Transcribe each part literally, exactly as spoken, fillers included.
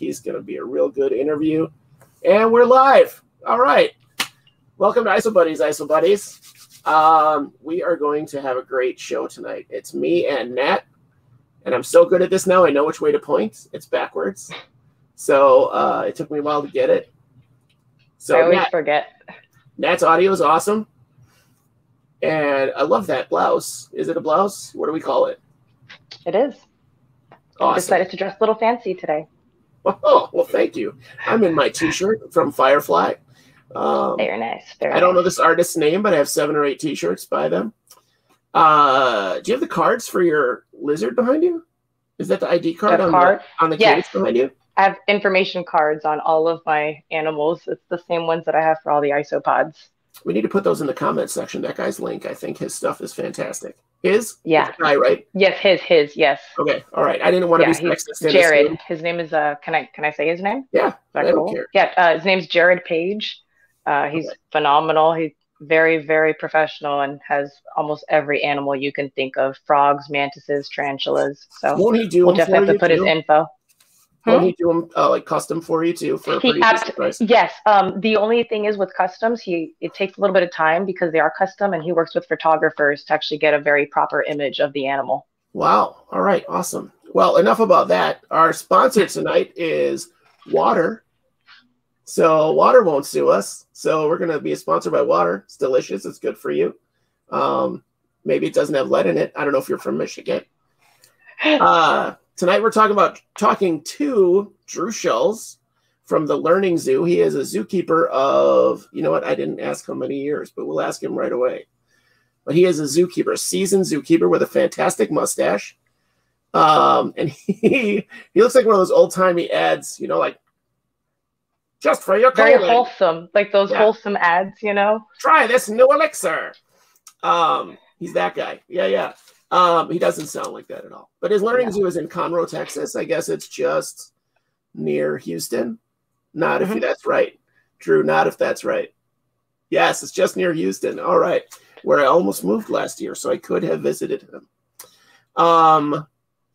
he's going to be a real good interview. And we're live. All right. Welcome to Isobuddies, Isobuddies. Um, we are going to have a great show tonight. It's me and Nat. And I'm so good at this now. I know which way to point. It's backwards. So uh, it took me a while to get it. So I always Nat, forget. Nat's audio is awesome. And I love that blouse. Is it a blouse? What do we call it? It is. Awesome. I decided to dress a little fancy today. Oh, well, thank you. I'm in my T-shirt from Firefly. Um, Very nice. Very I don't know this artist's name, but I have seven or eight T-shirts by them. Uh, do you have the cards for your lizard behind you? Is that the I D card the on, card? The, on the yes. cage behind you? I have information cards on all of my animals. It's the same ones that I have for all the isopods. We need to put those in the comments section. That guy's link, I think his stuff is fantastic. His? Yeah. Guy, right? Yes, his, his, yes. Okay, all right. I didn't want to yeah, be sexist. Jared. His name is, uh, can I can I say his name? Yeah, I cool? don't care. Yeah, uh, his name's Jared Page. Uh, he's okay. phenomenal. He's very, very professional and has almost every animal you can think of. Frogs, mantises, tarantulas. So Won't he do we'll definitely have to put his info. Will he do them uh, like custom for you too? For he apt, price? Yes. Um, the only thing is with customs, he it takes a little bit of time because they are custom, and he works with photographers to actually get a very proper image of the animal. Wow. All right. Awesome. Well, enough about that. Our sponsor tonight is water. So water won't sue us. So we're gonna be sponsored by water. It's delicious. It's good for you. Um, maybe it doesn't have lead in it. I don't know if you're from Michigan. Uh, Tonight we're talking about talking to Drew Schulz from The Learning Zoo. He is a zookeeper of, you know what, I didn't ask how many years, but we'll ask him right away. But he is a zookeeper, a seasoned zookeeper with a fantastic mustache. Um, and he he looks like one of those old-timey ads, you know, like, just for your colon. Very wholesome, like those yeah. wholesome ads, you know? Try this new elixir. Um, he's that guy. Yeah, yeah. Um, he doesn't sound like that at all. But his learning yeah. zoo is in Conroe, Texas. I guess it's just near Houston. Not mm-hmm. if that's right. Drew, not if that's right. Yes, it's just near Houston. All right. Where I almost moved last year, so I could have visited him. Um,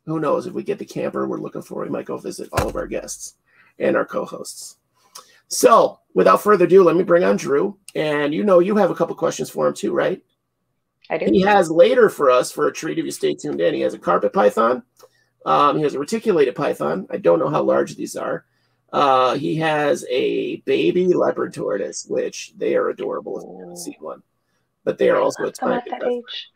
who knows? If we get the camper we're looking for, we might go visit all of our guests and our co-hosts. So without further ado, let me bring on Drew. And you know you have a couple questions for him too, right? I do. He has later for us for a treat if you stay tuned in. He has a carpet python. Um, he has a reticulated python. I don't know how large these are. Uh, he has a baby leopard tortoise, which they are adorable if you haven't seen one. But they are also a tiny age.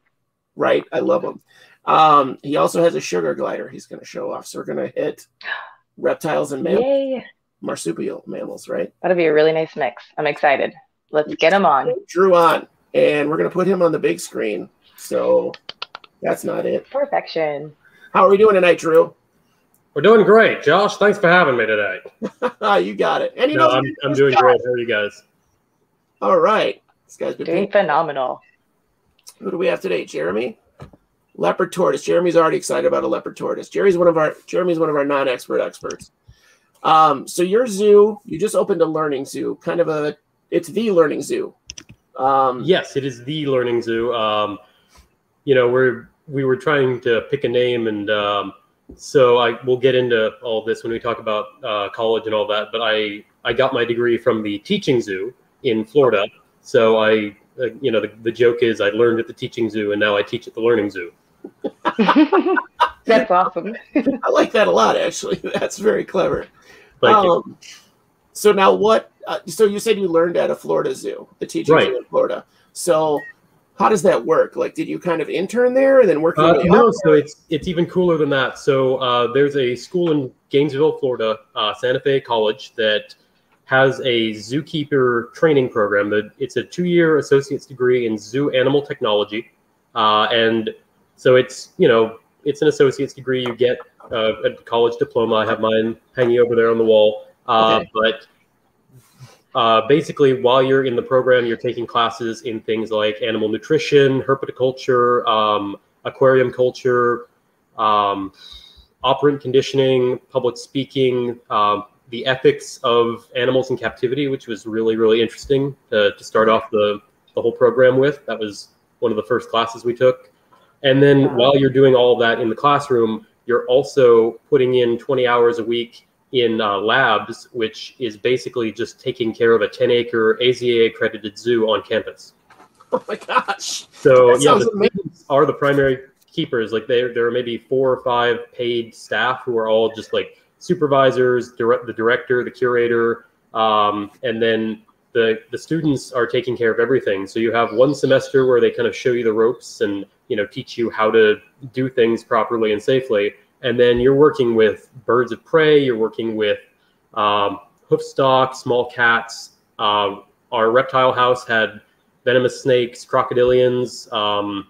Right? I love them. Um, he also has a sugar glider he's going to show off. So we're going to hit reptiles and mammals. Yay. Marsupial mammals, right? That'll be a really nice mix. I'm excited. Let's get him on. Drew on. And we're going to put him on the big screen. So that's not it. Perfection. How are we doing tonight, Drew? We're doing great, Josh. Thanks for having me today. You got it. And you no, know, I'm, I'm doing great. How are you guys? All right. This guy's been doing phenomenal. Who do we have today? Jeremy? Leopard tortoise. Jeremy's already excited about a leopard tortoise. Jerry's one of our, Jeremy's one of our non-expert experts. Um, so your zoo, you just opened a learning zoo, kind of a, it's the learning zoo. Um, yes, it is the Learning Zoo. Um, you know, we're, we were trying to pick a name, and um, so I we'll get into all this when we talk about uh, college and all that. But I, I got my degree from the Teaching Zoo in Florida. So I, uh, you know, the, the joke is I learned at the Teaching Zoo, and now I teach at the Learning Zoo. That's awesome. I like that a lot, actually. That's very clever. Thank um, you. So now what? Uh, so you said you learned at a Florida zoo, the teaching right. zoo in Florida. So how does that work? Like, did you kind of intern there and then work? Uh, no, up? so it's it's even cooler than that. So uh, there's a school in Gainesville, Florida, uh, Santa Fe College, that has a zookeeper training program. That it's a two-year associate's degree in zoo animal technology, uh, and so it's you know it's an associate's degree. You get uh, a college diploma. I have mine hanging over there on the wall. Uh, okay. But uh, basically, while you're in the program, you're taking classes in things like animal nutrition, herpetoculture, um, aquarium culture, um, operant conditioning, public speaking, um, the ethics of animals in captivity, which was really, really interesting to, to start off the, the whole program with. That was one of the first classes we took. And then wow. while you're doing all of that in the classroom, you're also putting in twenty hours a week in uh, labs, which is basically just taking care of a ten acre A Z A accredited zoo on campus. Oh my gosh. So that yeah, the students are the primary keepers. Like there, there are maybe four or five paid staff who are all just like supervisors, direct, the director, the curator, um, and then the the students are taking care of everything. So you have one semester where they kind of show you the ropes and, you know, teach you how to do things properly and safely. And then you're working with birds of prey. You're working with um, hoofstock, small cats. Uh, our reptile house had venomous snakes, crocodilians. Um,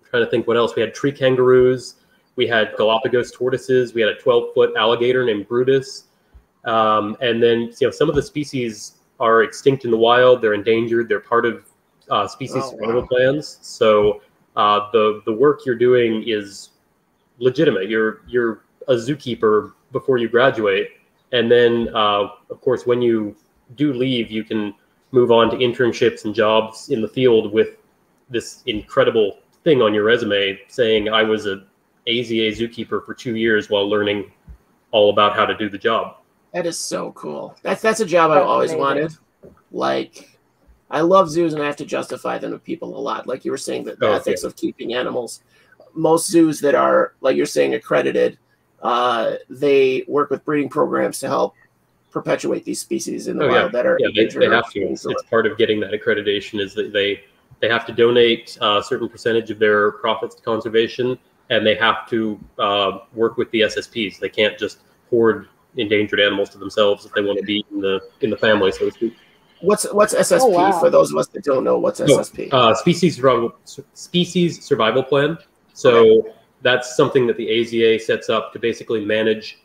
I'm trying to think what else. We had tree kangaroos. We had Galapagos tortoises. We had a twelve foot alligator named Brutus. Um, and then, you know, some of the species are extinct in the wild. They're endangered. They're part of uh, species survival oh, wow. plans. So uh, the the work you're doing is legitimate. You're you're a zookeeper before you graduate, and then uh, of course when you do leave, you can move on to internships and jobs in the field with this incredible thing on your resume saying I was a A Z A zookeeper for two years while learning all about how to do the job. That is so cool. That's that's a job I've always wanted. Like I love zoos and I have to justify them to people a lot. Like you were saying, that the oh, ethics yeah. of keeping animals. Most zoos that are, like you're saying, accredited, uh, they work with breeding programs to help perpetuate these species in the oh, wild yeah. that are. Yeah, they, they have to. It's part of getting that accreditation is that they they have to donate a certain percentage of their profits to conservation, and they have to uh, work with the S S Ps. They can't just hoard endangered animals to themselves if they want to be in the in the family, so to speak. What's what's S S P oh, wow. for those of us that don't know? What's S S P? Oh, uh, species survival species survival plan. So okay. that's something that the A Z A sets up to basically manage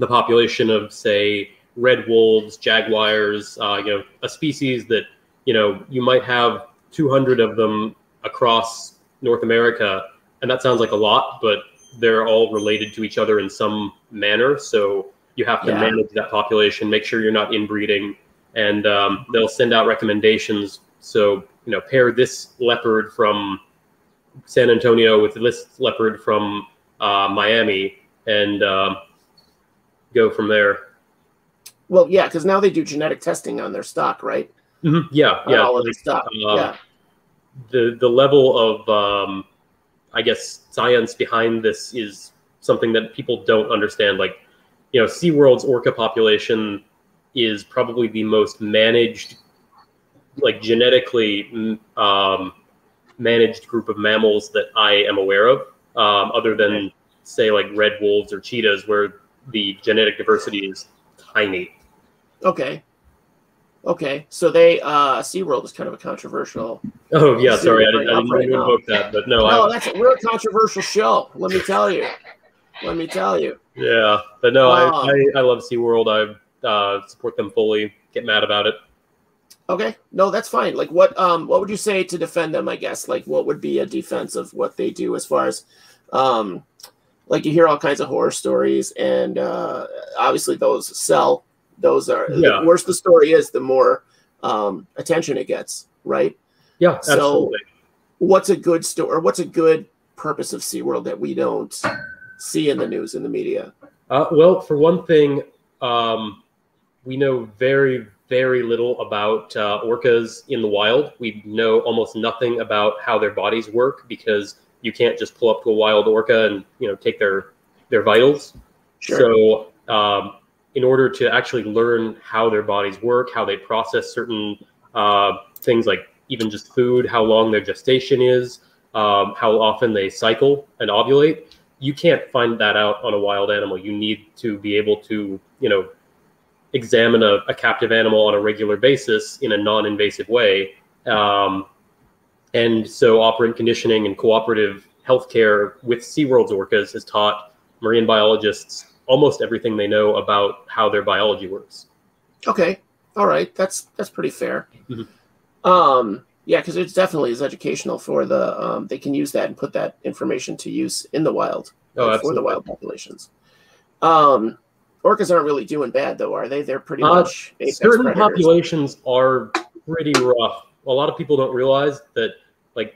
the population of, say, red wolves, jaguars, uh, you know, a species that, you know, you might have two hundred of them across North America. And that sounds like a lot, but they're all related to each other in some manner. So you have to yeah. manage that population, make sure you're not inbreeding, and um, they'll send out recommendations. So, you know, pair this leopard from San Antonio with this leopard from uh, Miami, and um, go from there. Well, yeah, because now they do genetic testing on their stock, right? Mm-hmm. Yeah, on yeah. all of their stock. Uh, yeah. The the level of um, I guess science behind this is something that people don't understand. Like, you know, SeaWorld's orca population is probably the most managed, like genetically. Um, managed group of mammals that I am aware of, um, other than, say, like red wolves or cheetahs, where the genetic diversity is tiny. Okay. Okay. So they, uh, SeaWorld is kind of a controversial. Oh, yeah. Sorry. I didn't, I didn't right invoke that, but no. No, I, that's a real controversial show. Let me tell you. Let me tell you. Yeah. But no, uh, I, I, I love SeaWorld. I uh, support them fully. Get mad about it. Okay. No, that's fine. Like what, um, what would you say to defend them, I guess? Like what would be a defense of what they do as far as, um, like you hear all kinds of horror stories and, uh, obviously those sell, those are, yeah. the worse the story is, the more, um, attention it gets. Right. Yeah. Absolutely. So what's a good story? What's a good purpose of SeaWorld that we don't see in the news, in the media? Uh, well, for one thing, um, we know very, very little about uh, orcas in the wild. We know almost nothing about how their bodies work because you can't just pull up to a wild orca and, you know, take their their vitals. Sure. So um, in order to actually learn how their bodies work, how they process certain uh, things like even just food, how long their gestation is, um, how often they cycle and ovulate, you can't find that out on a wild animal. You need to be able to, you know, examine a, a captive animal on a regular basis in a non-invasive way. Um, and so operant conditioning and cooperative healthcare with SeaWorld's orcas has taught marine biologists almost everything they know about how their biology works. Okay. All right. That's, that's pretty fair. Mm-hmm. Um, yeah, because it definitely is educational for the, um, they can use that and put that information to use in the wild oh, like, for the wild populations. Um, Orcas aren't really doing bad, though, are they? They're pretty uh, much certain predators. Populations are pretty rough. A lot of people don't realize that, like,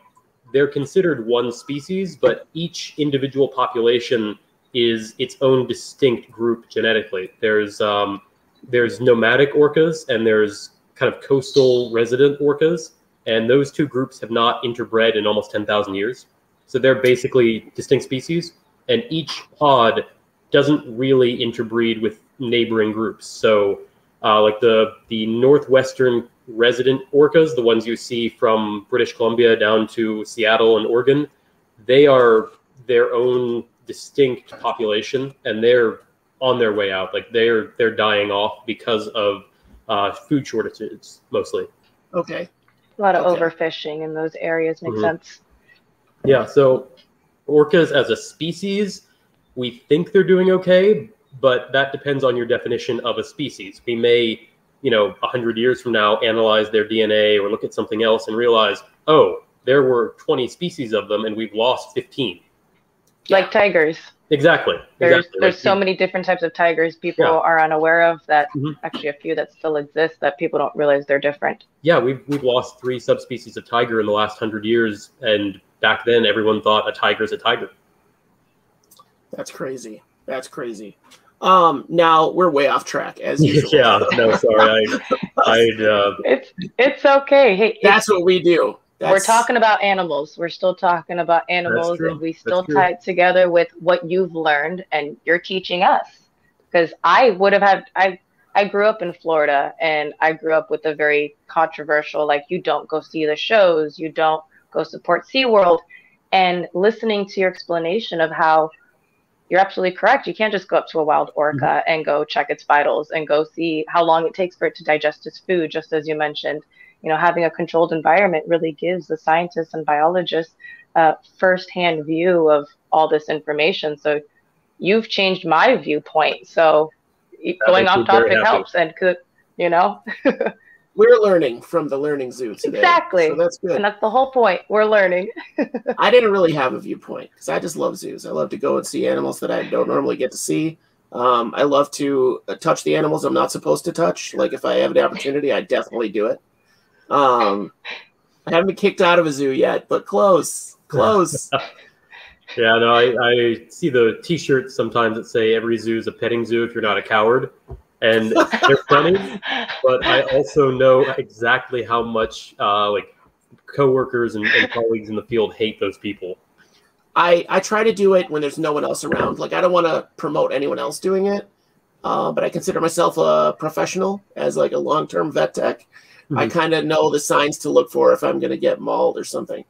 they're considered one species, but each individual population is its own distinct group genetically. There's um, there's nomadic orcas and there's kind of coastal resident orcas, and those two groups have not interbred in almost ten thousand years. So they're basically distinct species, and each pod doesn't really interbreed with neighboring groups. So uh, like the, the northwestern resident orcas, the ones you see from British Columbia down to Seattle and Oregon, they are their own distinct population, and they're on their way out. Like they're they're dying off because of uh, food shortages mostly. Okay. A lot of okay. overfishing in those areas makes mm-hmm. sense. Yeah, so orcas as a species, we think they're doing okay, but that depends on your definition of a species. We may, you know, one hundred years from now, analyze their D N A or look at something else and realize, oh, there were twenty species of them and we've lost fifteen. Like tigers. Exactly. There's, exactly. there's like, so many different types of tigers people yeah. are unaware of that mm-hmm. actually a few that still exist that people don't realize they're different. Yeah, we've, we've lost three subspecies of tiger in the last one hundred years, and back then everyone thought a tiger's a tiger. That's crazy. That's crazy. Um, now we're way off track as usual. Yeah, no, sorry. I, I'd, uh... It's it's okay. Hey, that's what we do. That's... We're talking about animals. We're still talking about animals, and we still tie it together with what you've learned and you're teaching us. Because I would have had I I grew up in Florida, and I grew up with a very controversial, like, you don't go see the shows, you don't go support SeaWorld, and listening to your explanation of how. You're absolutely correct. You can't just go up to a wild orca mm-hmm. and go check its vitals and go see how long it takes for it to digest its food. Just as you mentioned, you know, having a controlled environment really gives the scientists and biologists a firsthand view of all this information. So you've changed my viewpoint. So that going off topic helps and could, you know. We're learning from the Learning Zoo today. Exactly. So that's good. And that's the whole point. We're learning. I didn't really have a viewpoint because I just love zoos. I love to go and see animals that I don't normally get to see. Um, I love to uh, touch the animals I'm not supposed to touch. Like, if I have an opportunity, I definitely do it. Um, I haven't been kicked out of a zoo yet, but close. Close. Yeah, no, I, I see the T-shirts sometimes that say every zoo is a petting zoo if you're not a coward. And they're funny, but I also know exactly how much uh, like coworkers and, and colleagues in the field hate those people. I, I try to do it when there's no one else around. Like, I don't want to promote anyone else doing it, uh, but I consider myself a professional as like a long-term vet tech. Mm-hmm. I kind of know the signs to look for if I'm going to get mauled or something.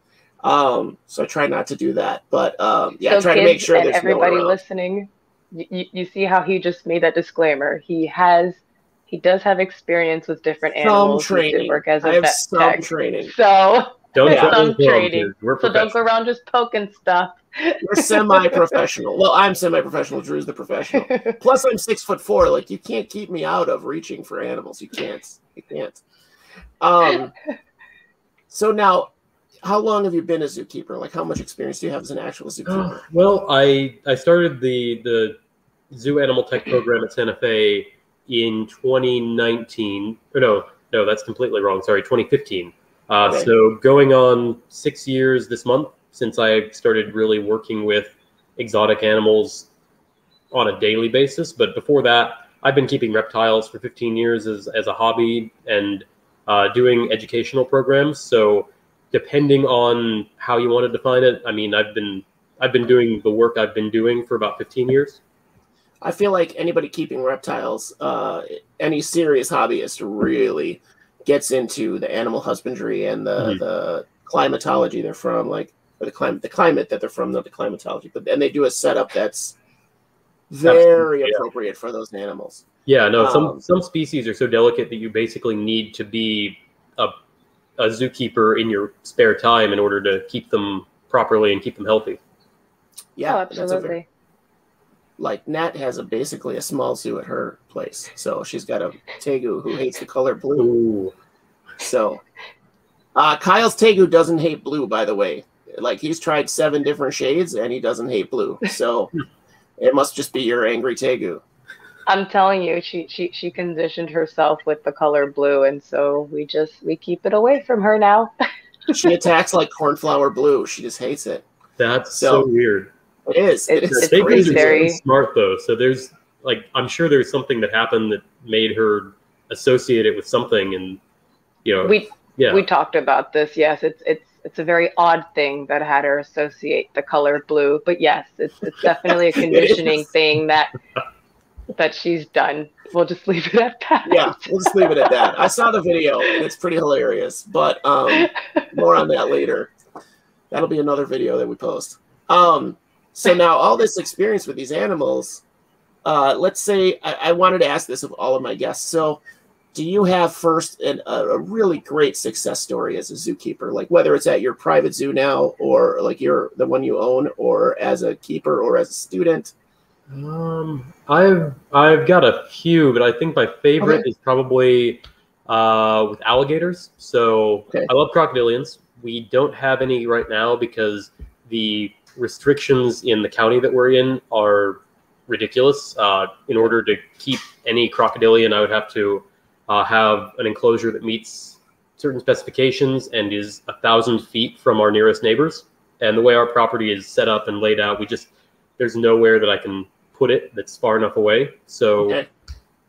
Um, so I try not to do that, but um, yeah, so I try to make sure there's everybody no listening. You, you see how he just made that disclaimer. He has, he does have experience with different animals. Some training. He did work as a I have vet some tech. training. So don't yeah. some training. So don't go around just poking stuff. We're semi-professional. Well, I'm semi-professional. Drew's the professional. Plus, I'm six foot four. Like, you can't keep me out of reaching for animals. You can't. You can't. Um. So now. How long have you been a zookeeper? Like, how much experience do you have as an actual zookeeper? Well, I, I started the, the zoo animal tech program at Santa Fe in twenty nineteen. Or no, no, that's completely wrong. Sorry, twenty fifteen. Uh, right. So going on six years this month since I started really working with exotic animals on a daily basis. But before that, I've been keeping reptiles for fifteen years as, as a hobby and uh, doing educational programs. So depending on how you want to define it, I mean, I've been I've been doing the work I've been doing for about fifteen years. I feel like anybody keeping reptiles, uh, any serious hobbyist, really gets into the animal husbandry and the, mm-hmm. the climatology they're from, like, or the climate the climate that they're from, not the climatology, but and they do a setup that's very Absolutely. appropriate for those animals. Yeah, no, um, some some species are so delicate that you basically need to be a a zookeeper in your spare time in order to keep them properly and keep them healthy. Yeah, oh, absolutely. That's a very, like, Nat has a basically a small zoo at her place, so she's got a tegu who hates the color blue. Ooh. So, uh, Kyle's tegu doesn't hate blue, by the way. Like, he's tried seven different shades and he doesn't hate blue. So, it must just be your angry tegu. I'm telling you, she, she she conditioned herself with the color blue, and so we just we keep it away from her now. She attacks like cornflower blue. She just hates it. That's so, so weird. It is. It is. It's, it's very smart though. So there's like, I'm sure there's something that happened that made her associate it with something, and you know, we yeah. we talked about this. Yes, it's it's it's a very odd thing that had her associate the color blue, but yes, it's it's definitely a conditioning thing that that she's done. We'll just leave it at that. Yeah, we'll just leave it at that. I saw the video and it's pretty hilarious, but um, more on that later. That'll be another video that we post. Um, so now all this experience with these animals, uh, let's say I, I wanted to ask this of all of my guests. So do you have first an, a, a really great success story as a zookeeper? Like whether it's at your private zoo now or like your, the one you own, or as a keeper or as a student? Um, I've, I've got a few, but I think my favorite okay. is probably uh, with alligators. So okay. I love crocodilians. We don't have any right now because the restrictions in the county that we're in are ridiculous. Uh, in order to keep any crocodilian, I would have to uh, have an enclosure that meets certain specifications and is a thousand feet from our nearest neighbors. And the way our property is set up and laid out, we just, there's nowhere that I can put it that's far enough away. So okay.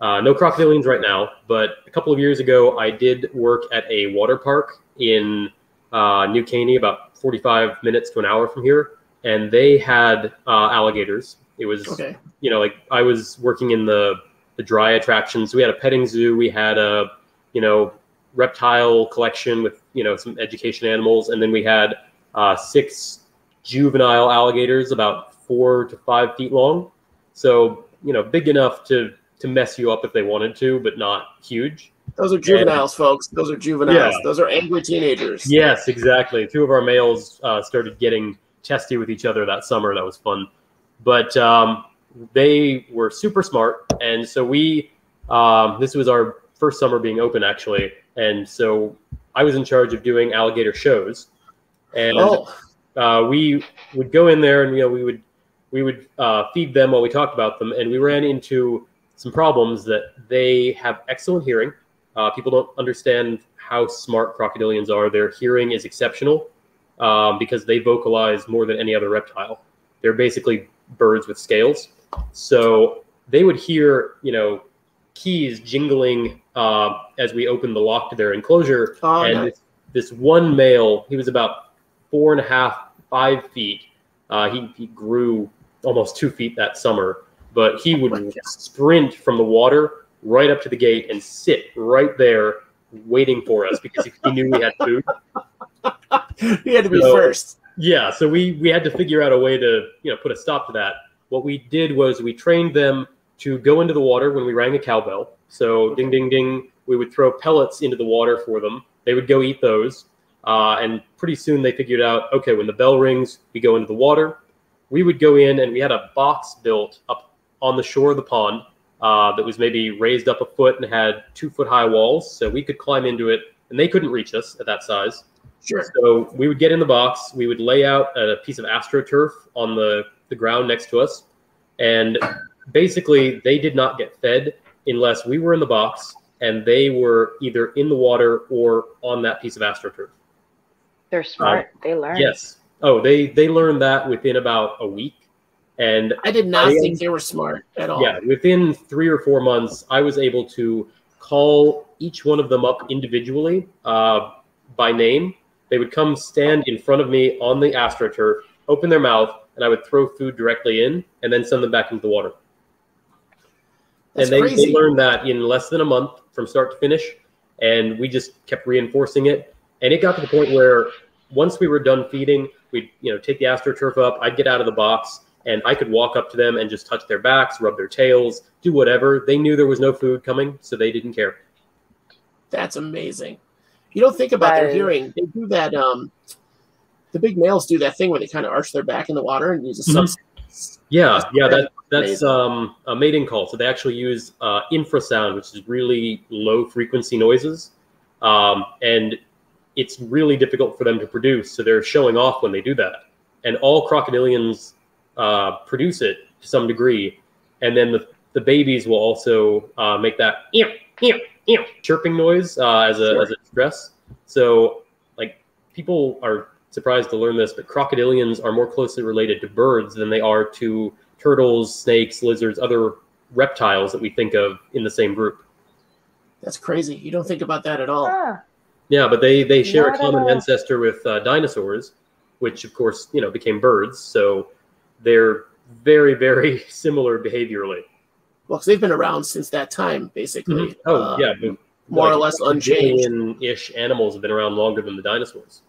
uh, no crocodilians right now, but a couple of years ago, I did work at a water park in uh, New Caney, about forty-five minutes to an hour from here. And they had uh, alligators. It was, okay. you know, like I was working in the, the dry attractions. We had a petting zoo. We had a, you know, reptile collection with, you know, some education animals. And then we had uh, six juvenile alligators, about four to five feet long. So, you know, big enough to, to mess you up if they wanted to, but not huge. Those are juveniles, and, folks. Those are juveniles. Yeah. Those are angry teenagers. Yes, exactly. Two of our males uh, started getting testy with each other that summer. That was fun. But um, they were super smart. And so we, um, this was our first summer being open, actually. And so I was in charge of doing alligator shows. And oh. uh, we would go in there and, you know, we would, we would uh, feed them while we talked about them. And we ran into some problems that they have excellent hearing. Uh, people don't understand how smart crocodilians are. Their hearing is exceptional um, because they vocalize more than any other reptile. They're basically birds with scales. So they would hear, you know, keys jingling uh, as we opened the lock to their enclosure. Oh, and no. this, this one male, he was about four and a half, five feet. Uh, he, he grew almost two feet that summer, but he would oh sprint from the water right up to the gate and sit right there waiting for us because he knew we had food. He had to be so, first. Yeah, so we, we had to figure out a way to, you know, put a stop to that. What we did was we trained them to go into the water when we rang a cowbell. So ding, ding, ding, we would throw pellets into the water for them. They would go eat those. Uh, and pretty soon they figured out, okay, when the bell rings, we go into the water. We would go in and we had a box built up on the shore of the pond uh, that was maybe raised up a foot and had two foot high walls. So we could climb into it and they couldn't reach us at that size. Sure. So we would get in the box. We would lay out a piece of AstroTurf on the, the ground next to us. And basically they did not get fed unless we were in the box and they were either in the water or on that piece of AstroTurf. They're smart. Um, they learn. Yes. Oh, they they learned that within about a week. And I did not I, think they were smart at all. Yeah. Within three or four months, I was able to call each one of them up individually uh, by name. They would come stand in front of me on the AstroTurf, open their mouth, and I would throw food directly in and then send them back into the water. That's and they, crazy. They learned that in less than a month from start to finish. And we just kept reinforcing it. And it got to the point where once we were done feeding, we'd, you know, take the AstroTurf up, I'd get out of the box, and I could walk up to them and just touch their backs, rub their tails, do whatever. They knew there was no food coming, so they didn't care. That's amazing. You don't think about I, their hearing. They do that, um, the big males do that thing where they kind of arch their back in the water and use a substance. Yeah, that's yeah, that, that's um, a mating call. So they actually use uh, infrasound, which is really low frequency noises. Um, and it's really difficult for them to produce. So they're showing off when they do that. And all crocodilians uh, produce it to some degree. And then the, the babies will also uh, make that eep, eep, eep, chirping noise uh, as, a, sure. as a stress. So like people are surprised to learn this, but crocodilians are more closely related to birds than they are to turtles, snakes, lizards, other reptiles that we think of in the same group. That's crazy. You don't think about that at all. Yeah, yeah, but they, they share Not a common ancestor with uh, dinosaurs, which, of course, you know, became birds. So they're very, very similar behaviorally. Well, because they've been around since that time, basically. Mm-hmm. Oh, uh, yeah. More like, or less unchanged. Animals have been around longer than the dinosaurs.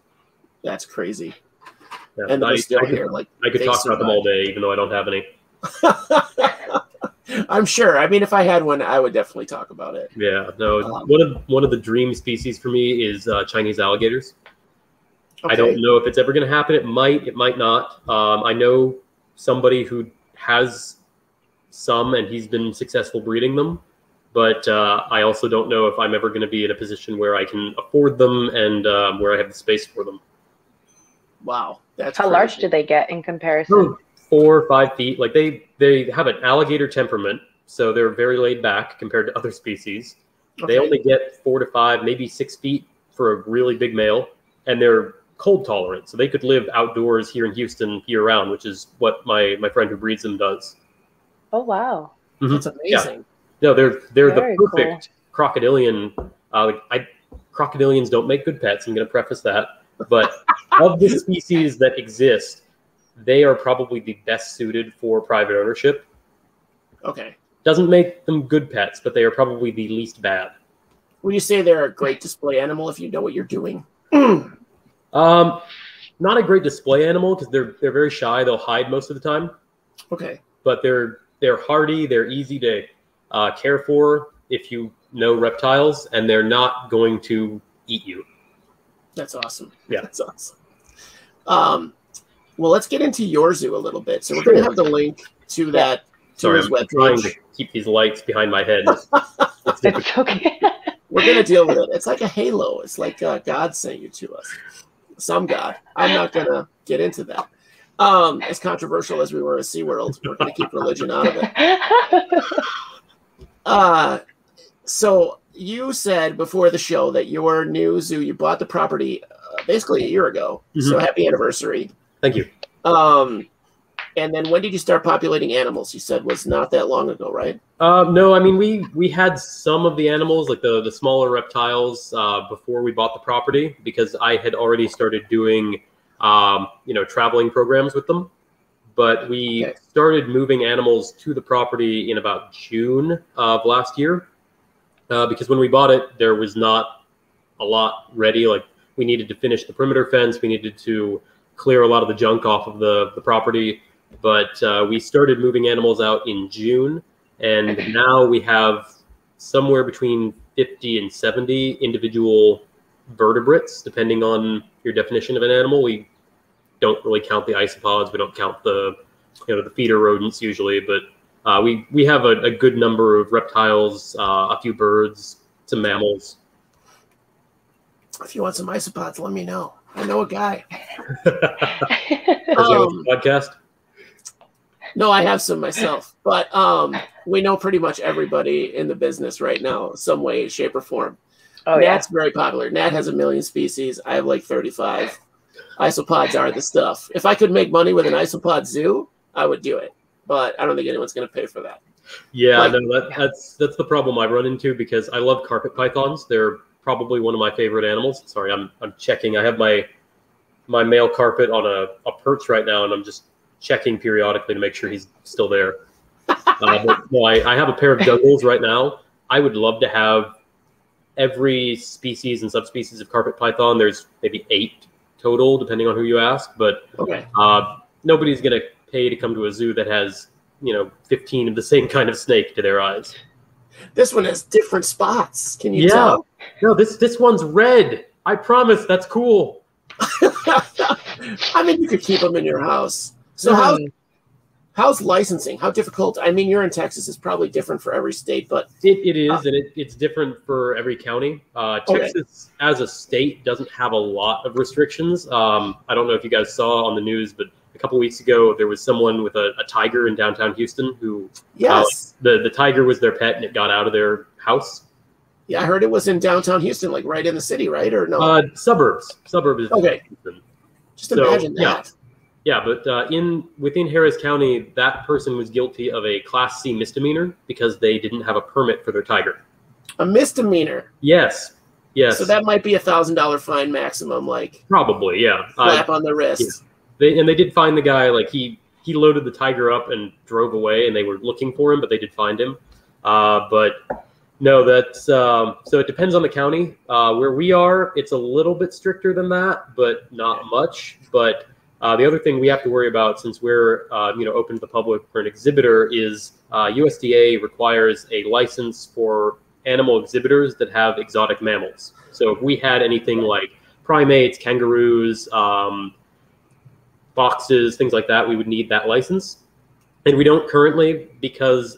That's crazy. Yeah, and I, still I, here, like, I could talk survived. about them all day, even though I don't have any. I'm sure. I mean, if I had one, I would definitely talk about it. Yeah. No. Um, one of one of the dream species for me is uh, Chinese alligators. Okay. I don't know if it's ever going to happen. It might. It might not. Um, I know somebody who has some, and he's been successful breeding them. But uh, I also don't know if I'm ever going to be in a position where I can afford them and uh, where I have the space for them. Wow, that's how crazy. Large do they get in comparison? Four or five feet. Like they, they have an alligator temperament, so they're very laid back compared to other species. Okay. They only get four to five, maybe six feet for a really big male, and they're cold tolerant, so they could live outdoors here in Houston year round, which is what my my friend who breeds them does. Oh wow, mm-hmm. That's amazing. Yeah. No, they're they're very the perfect cool. crocodilian. Uh, like I, crocodilians don't make good pets. I'm going to preface that. But of the species that exist, they are probably the best suited for private ownership. Okay. Doesn't make them good pets, but they are probably the least bad. Would you say they're a great display animal if you know what you're doing? um, Not a great display animal because they're they're very shy. They'll hide most of the time. Okay. But they're they're hardy. They're easy to uh, care for if you know reptiles, and they're not going to eat you. That's awesome. Yeah, that's awesome. Um, well, let's get into your zoo a little bit. So we're sure. going to have the link to that to Sorry, his I'm webpage. Trying to keep these lights behind my head. It's okay. We're going to deal with it. It's like a halo. It's like uh, God sent you to us. Some God. I'm not going to get into that. Um, as controversial as we were at SeaWorld, we're going to keep religion out of it. Uh, so... You said before the show that your new zoo, you bought the property uh, basically a year ago. Mm-hmm. So happy anniversary. Thank you. Um, and then when did you start populating animals? You said was not that long ago, right? Uh, no, I mean, we, we had some of the animals, like the, the smaller reptiles, uh, before we bought the property because I had already started doing, um, you know, traveling programs with them. But we okay. started moving animals to the property in about June of last year. Uh, because when we bought it, there was not a lot ready. Like we needed to finish the perimeter fence. We needed to clear a lot of the junk off of the, the property. But uh, we started moving animals out in June. And now we have somewhere between fifty and seventy individual vertebrates, depending on your definition of an animal. We don't really count the isopods. We don't count the, you know, the feeder rodents usually, but Uh, we, we have a, a good number of reptiles, uh, a few birds, some mammals. If you want some isopods, let me know. I know a guy. um, podcast? No, I have some myself. But um, we know pretty much everybody in the business right now, some way, shape, or form. Oh, Nat's yeah. very popular. Nat has a million species. I have like thirty-five. Isopods are the stuff. If I could make money with an isopod zoo, I would do it. But I don't think anyone's going to pay for that. Yeah, like, no, that, that's that's the problem I run into because I love carpet pythons. They're probably one of my favorite animals. Sorry, I'm I'm checking. I have my my male carpet on a, a perch right now, and I'm just checking periodically to make sure he's still there. uh, but, no, I, I have a pair of juggles right now. I would love to have every species and subspecies of carpet python. There's maybe eight total, depending on who you ask. But okay. uh, nobody's going to pay to come to a zoo that has, you know, fifteen of the same kind of snake to their eyes. This one has different spots. Can you yeah. tell? No, this this one's red. I promise. That's cool. I mean, you could keep them in your house. So how how's licensing? How difficult? I mean, you're in Texas. It's probably different for every state, but it, it is, uh, and it, it's different for every county. Uh, Texas, okay. as a state, doesn't have a lot of restrictions. Um, I don't know if you guys saw on the news, but a couple of weeks ago, there was someone with a, a tiger in downtown Houston who yes. uh, the, the tiger was their pet and it got out of their house. Yeah, I heard it was in downtown Houston, like right in the city, right? Or no? Uh, suburbs. Suburbs. Okay. Houston. Just imagine so, that. Yeah, yeah but uh, in within Harris County, that person was guilty of a Class C misdemeanor because they didn't have a permit for their tiger. A misdemeanor? Yes, yes. So that might be a one thousand dollar fine maximum, like. Probably, yeah. Slap uh, on the wrist. Yeah. They, and they did find the guy, like he, he loaded the tiger up and drove away, and they were looking for him, but they did find him. Uh, but no, that's, um, so it depends on the county. Uh, where we are, it's a little bit stricter than that, but not much. But uh, the other thing we have to worry about, since we're, uh, you know, open to the public for an exhibitor, is uh, U S D A requires a license for animal exhibitors that have exotic mammals. So if we had anything like primates, kangaroos, um, foxes, things like that, we would need that license. And we don't currently, because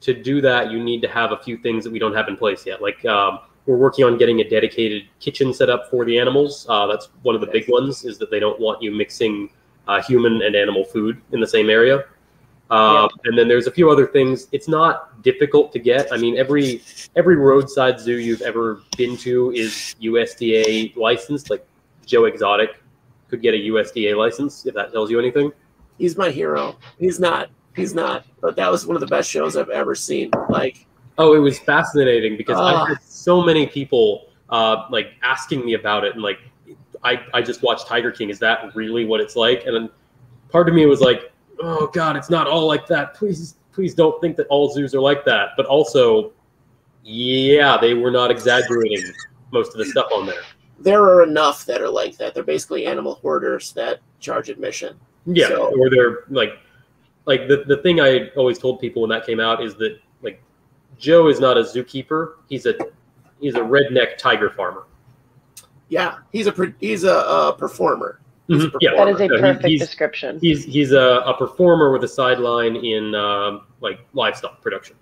to do that, you need to have a few things that we don't have in place yet. Like um, we're working on getting a dedicated kitchen set up for the animals. Uh, that's one of the big ones, is that they don't want you mixing uh, human and animal food in the same area. Uh, yeah. And then there's a few other things. It's not difficult to get. I mean, every every roadside zoo you've ever been to is U S D A licensed. Like Joe Exotic could get a U S D A license, if that tells you anything. He's my hero. He's not. He's not. But that was one of the best shows I've ever seen. Like, oh, it was fascinating because uh, I heard so many people uh, like asking me about it, and like, I I just watched Tiger King. Is that really what it's like? And then part of me was like, oh God, it's not all like that. Please, please don't think that all zoos are like that. But also, yeah, they were not exaggerating most of the stuff on there. There are enough that are like that. They're basically animal hoarders that charge admission. Yeah, so, or they're like, like the, the thing I always told people when that came out is that like Joe is not a zookeeper. He's a he's a redneck tiger farmer. Yeah, he's a he's a, a performer. He's a performer. Yeah, that is a perfect so he, he's, description. He's he's a, a performer with a sideline in um, like livestock production.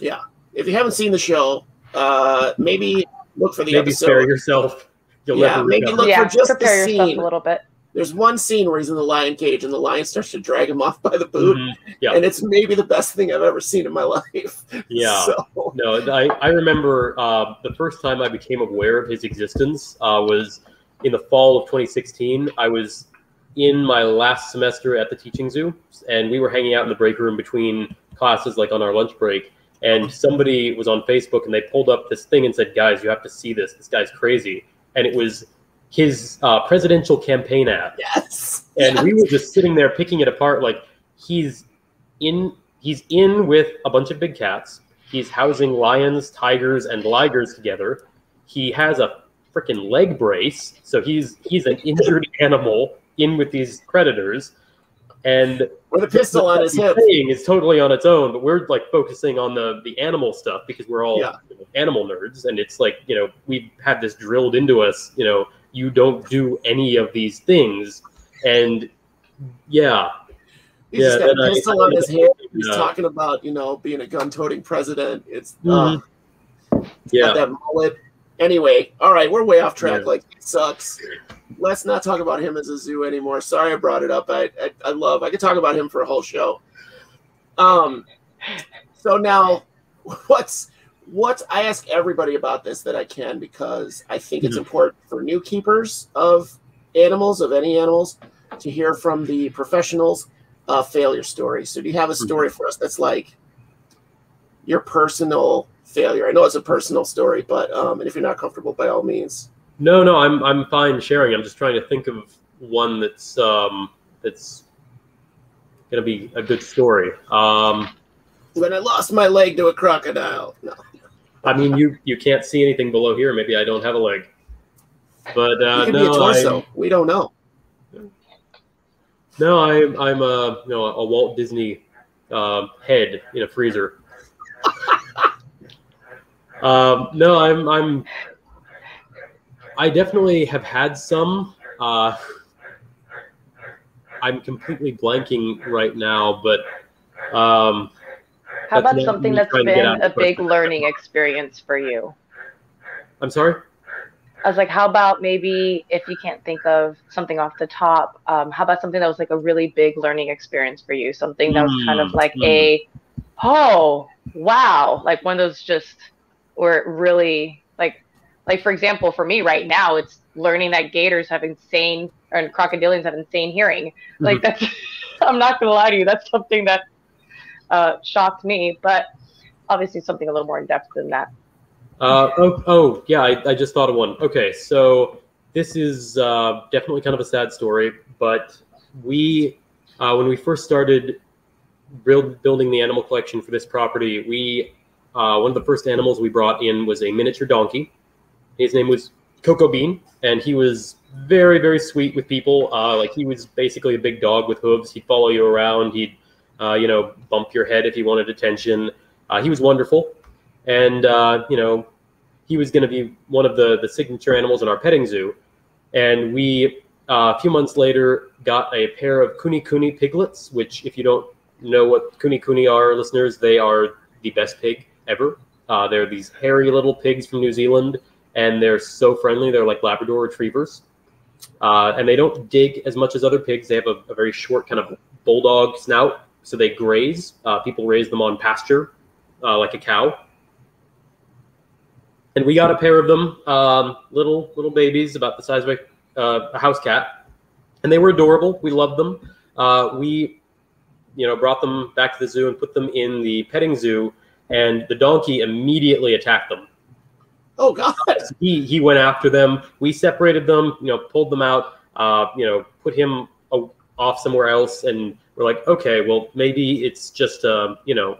Yeah, if you haven't seen the show, uh, maybe. Look for the maybe episode. Spare yourself. You'll yeah, never maybe look yeah, for just the scene. A little bit. There's one scene where he's in the lion cage and the lion starts to drag him off by the boot. Mm-hmm. Yeah. And it's maybe the best thing I've ever seen in my life. Yeah. So. No, I, I remember uh, the first time I became aware of his existence uh, was in the fall of twenty sixteen. I was in my last semester at the Teaching Zoo, and we were hanging out in the break room between classes, like on our lunch break. And somebody was on Facebook, and they pulled up this thing and said, guys, you have to see this. This guy's crazy. And it was his uh, presidential campaign ad. Yes. And yes. We were just sitting there picking it apart. Like, he's in he's in with a bunch of big cats. He's housing lions, tigers, and ligers together. He has a freaking leg brace. So he's he's an injured animal in with these predators. And with a pistol on his hip is totally on its own, but we're like focusing on the, the animal stuff because we're all yeah. you know, animal nerds. And it's like, you know, we've had this drilled into us, you know, you don't do any of these things. And yeah. He's yeah, just got a pistol I, on I, his hip. He's uh, talking about, you know, being a gun toting president. It's, mm-hmm. uh, it's yeah. got that mullet. Anyway, all right, we're way off track. Yeah. Like, it sucks. Let's not talk about him as a zoo anymore. Sorry I brought it up. I, I I love, I could talk about him for a whole show. Um, so now what's, what's, I ask everybody about this that I can, because I think it's important for new keepers of animals, of any animals, to hear from the professionals uh, failure story. So do you have a story for us that's like your personal failure? I know it's a personal story, but um, and if you're not comfortable, by all means. No, no, I'm I'm fine sharing. I'm just trying to think of one that's um, that's gonna be a good story. Um, when I lost my leg to a crocodile. No. I mean, you you can't see anything below here. Maybe I don't have a leg, but uh, it could no, be a torso. I, we don't know. No, I'm I'm a you know a Walt Disney uh, head in a freezer. um, no, I'm I'm. I definitely have had some. Uh, I'm completely blanking right now, but um, how about something that's been a big learning experience for you? I'm sorry? I was like, how about maybe if you can't think of something off the top, um, how about something that was like a really big learning experience for you? Something that was kind of like mm. a, oh, wow. Like one of those just, or really like, Like, for example, for me right now, it's learning that gators have insane, and crocodilians have insane hearing. Like, that's, I'm not going to lie to you, that's something that uh, shocked me, but obviously something a little more in depth than that. Uh, oh, oh, yeah, I, I just thought of one. Okay, so this is uh, definitely kind of a sad story, but we, uh, when we first started build, building the animal collection for this property, we uh, one of the first animals we brought in was a miniature donkey. His name was Cocoa Bean, and he was very, very sweet with people. Uh, like, he was basically a big dog with hooves. He'd follow you around. He'd, uh, you know, bump your head if he wanted attention. Uh, he was wonderful. And, uh, you know, he was going to be one of the, the signature animals in our petting zoo. And we, uh, a few months later, got a pair of Kunekune piglets, which, if you don't know what Kunekune are, listeners, they are the best pig ever. Uh, they're these hairy little pigs from New Zealand. And they're so friendly. They're like Labrador retrievers. Uh, and they don't dig as much as other pigs. They have a, a very short kind of bulldog snout. So they graze. Uh, people raise them on pasture uh, like a cow. And we got a pair of them, um, little little babies about the size of a, uh, a house cat. And they were adorable. We loved them. Uh, we you know, brought them back to the zoo and put them in the petting zoo. And the donkey immediately attacked them. Oh, God. He, he went after them. We separated them, you know, pulled them out, uh, you know, put him uh, off somewhere else. And we're like, okay, well, maybe it's just, um, you know,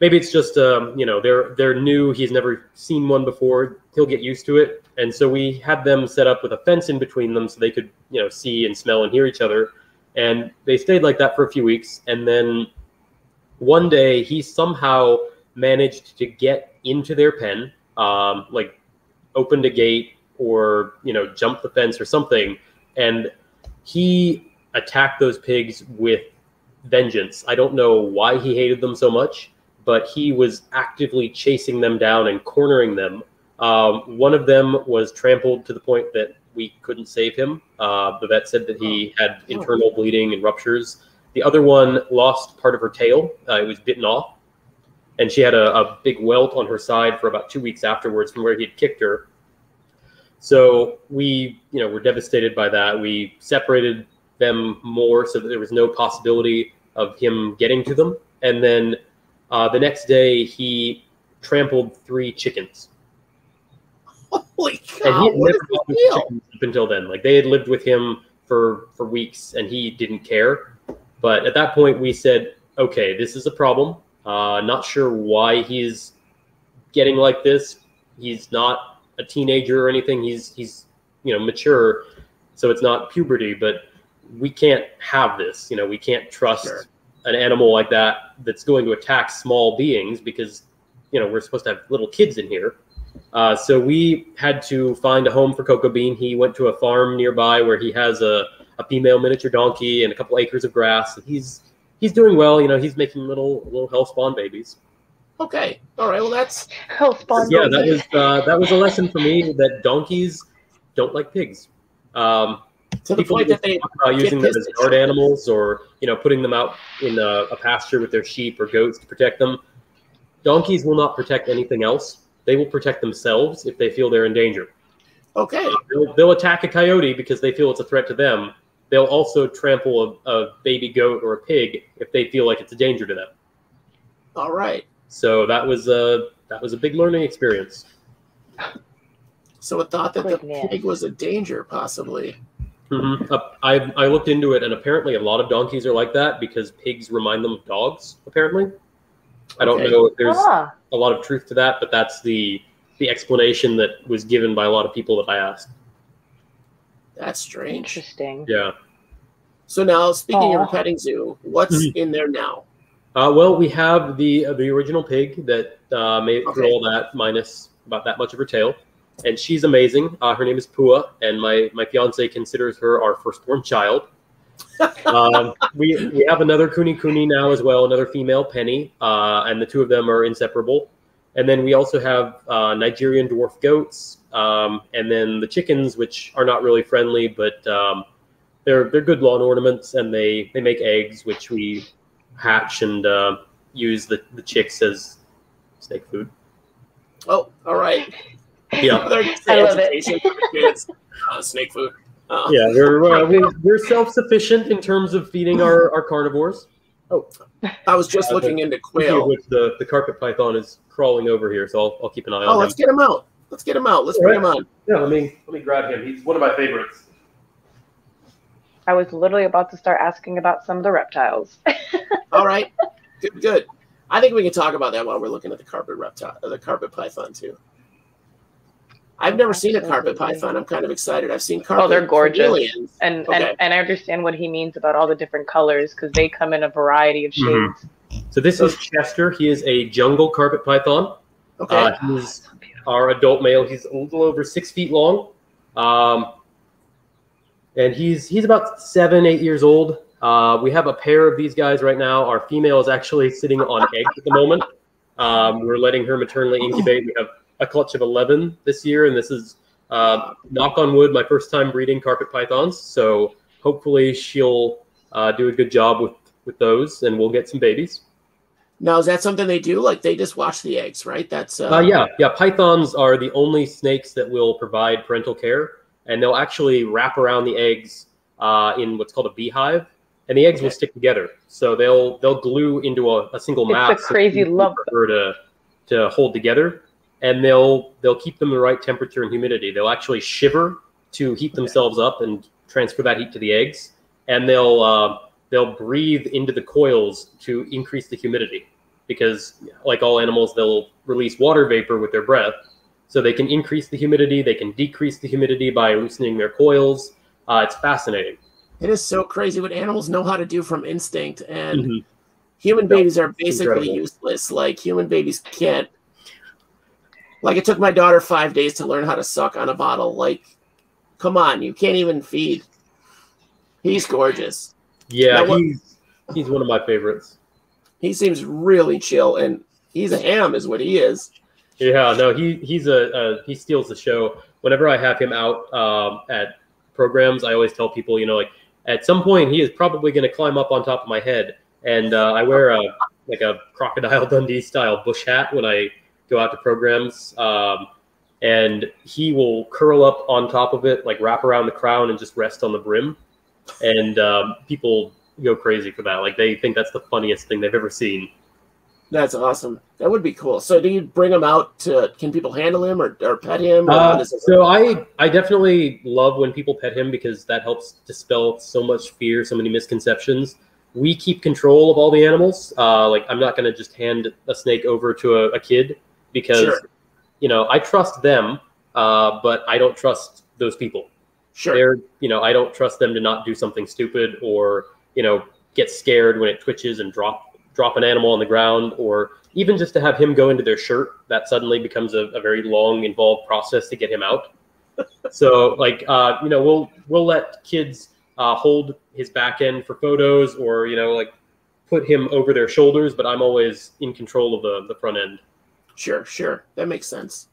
maybe it's just, um, you know, they're, they're new. He's never seen one before. He'll get used to it. And so we had them set up with a fence in between them so they could, you know, see and smell and hear each other. And they stayed like that for a few weeks. And then one day he somehow managed to get into their pen. Um, like opened a gate or, you know, jumped the fence or something. And he attacked those pigs with vengeance. I don't know why he hated them so much, but he was actively chasing them down and cornering them. Um, one of them was trampled to the point that we couldn't save him. Uh, the vet said that he had internal bleeding and ruptures. The other one lost part of her tail. Uh, it was bitten off. And she had a, a big welt on her side for about two weeks afterwards from where he had kicked her. So we, you know, were devastated by that. We separated them more so that there was no possibility of him getting to them. And then uh, the next day he trampled three chickens. Holy cow! And he had never fought with chickens up until then. Like, they had lived with him for for weeks, and he didn't care. But at that point, we said, "Okay, this is a problem." Uh, not sure why he's getting like this. He's not a teenager or anything. He's, he's, you know, mature. So it's not puberty, but we can't have this. You know, we can't trust sure. an animal like that that's going to attack small beings because, you know, we're supposed to have little kids in here. Uh, so we had to find a home for Cocoa Bean. He went to a farm nearby where he has a, a female miniature donkey and a couple acres of grass. And he's, He's doing well, you know. He's making little little hellspawn babies. Okay, all right. Well, that's hellspawn. Yeah, that was uh, that was a lesson for me that donkeys don't like pigs. Um, to the point that they talk about using them as guard animals, or you know, putting them out in a, a pasture with their sheep or goats to protect them. Donkeys will not protect anything else. They will protect themselves if they feel they're in danger. Okay. Uh, they'll, they'll attack a coyote because they feel it's a threat to them. They'll also trample a, a baby goat or a pig if they feel like it's a danger to them. All right. So that was a that was a big learning experience. So it thought that Goodness. the pig was a danger, possibly. Mm-hmm. uh, I I looked into it, and apparently a lot of donkeys are like that because pigs remind them of dogs. Apparently, I don't okay. know if there's ah. a lot of truth to that, but that's the the explanation that was given by a lot of people that I asked. That's strange. Interesting. Yeah. So now, speaking Aww. of petting zoo, what's mm-hmm. in there now? Uh, well, we have the uh, the original pig that uh, made it okay. through all that, minus about that much of her tail, and she's amazing. Uh, her name is Pua, and my my fiance considers her our firstborn child. um, we we have another Kunekune now as well, another female Penny, uh, and the two of them are inseparable. And then we also have uh, Nigerian dwarf goats. Um, and then the chickens, which are not really friendly, but um, they're they're good lawn ornaments, and they, they make eggs, which we hatch and uh, use the, the chicks as snake food. Oh, all right. Yeah, I love it. For the kids, uh, snake food. Uh, yeah, we're uh, we're, we're self-sufficient in terms of feeding our, our carnivores. Oh, I was just uh, looking into quail. With the the carpet python is crawling over here, so I'll I'll keep an eye on him. Oh, let's get him out. Let's get him out. Let's bring him on. Yeah, let me let me grab him. He's one of my favorites. I was literally about to start asking about some of the reptiles. All right, good, good. I think we can talk about that while we're looking at the carpet reptile, the carpet python too. I've never seen a carpet python. I'm kind of excited. I've seen carpet. Oh, they're gorgeous. Chameleons. And, okay. and and I understand what he means about all the different colors because they come in a variety of shades. Mm-hmm. So this is Chester. He is a jungle carpet python. Okay. Uh, he's our adult male. He's a little over six feet long. Um, and he's he's about seven, eight years old. Uh, we have a pair of these guys right now. Our female is actually sitting on eggs at the moment. Um, we're letting her maternally incubate. We have a clutch of eleven this year, and this is, uh, knock on wood, my first time breeding carpet pythons. So hopefully she'll uh, do a good job with, with those, and we'll get some babies. Now, is that something they do? Like, they just wash the eggs, right? That's uh... Uh, yeah, yeah. Pythons are the only snakes that will provide parental care, and they'll actually wrap around the eggs uh, in what's called a beehive, and the eggs okay. will stick together. So they'll they'll glue into a, a single mass. It's a crazy lump to to hold together. And they'll they'll keep them the right temperature and humidity. They'll actually shiver to heat okay. themselves up and transfer that heat to the eggs. And they'll uh, they'll breathe into the coils to increase the humidity because, like all animals, they'll release water vapor with their breath. So they can increase the humidity. They can decrease the humidity by loosening their coils. Uh, it's fascinating. It is so crazy what animals know how to do from instinct. And mm-hmm. human babies are basically Incredible. useless. Like, human babies can't. Like, it took my daughter five days to learn how to suck on a bottle. Like, come on, you can't even feed. He's gorgeous. Yeah, now, he's, he's one of my favorites. He seems really chill, and he's a ham is what he is. Yeah, no, he he's a, a he steals the show. Whenever I have him out um, at programs, I always tell people, you know, like, at some point he is probably going to climb up on top of my head. And uh, I wear a like a Crocodile Dundee-style bush hat when I go out to programs, um, and he will curl up on top of it, like wrap around the crown and just rest on the brim. And um, people go crazy for that. Like, they think that's the funniest thing they've ever seen. That's awesome. That would be cool. So do you bring him out to, can people handle him or, or pet him? Or uh, so I, I definitely love when people pet him because that helps dispel so much fear, so many misconceptions. We keep control of all the animals. Uh, like, I'm not going to just hand a snake over to a, a kid. Because, sure. you know, I trust them, uh, but I don't trust those people. Sure. They're, you know, I don't trust them to not do something stupid or, you know, get scared when it twitches and drop drop an animal on the ground, or even just to have him go into their shirt. That suddenly becomes a, a very long, involved process to get him out. So, like, uh, you know, we'll we'll let kids uh, hold his back end for photos, or, you know, like, put him over their shoulders, but I'm always in control of the, the front end. Sure, sure. That makes sense.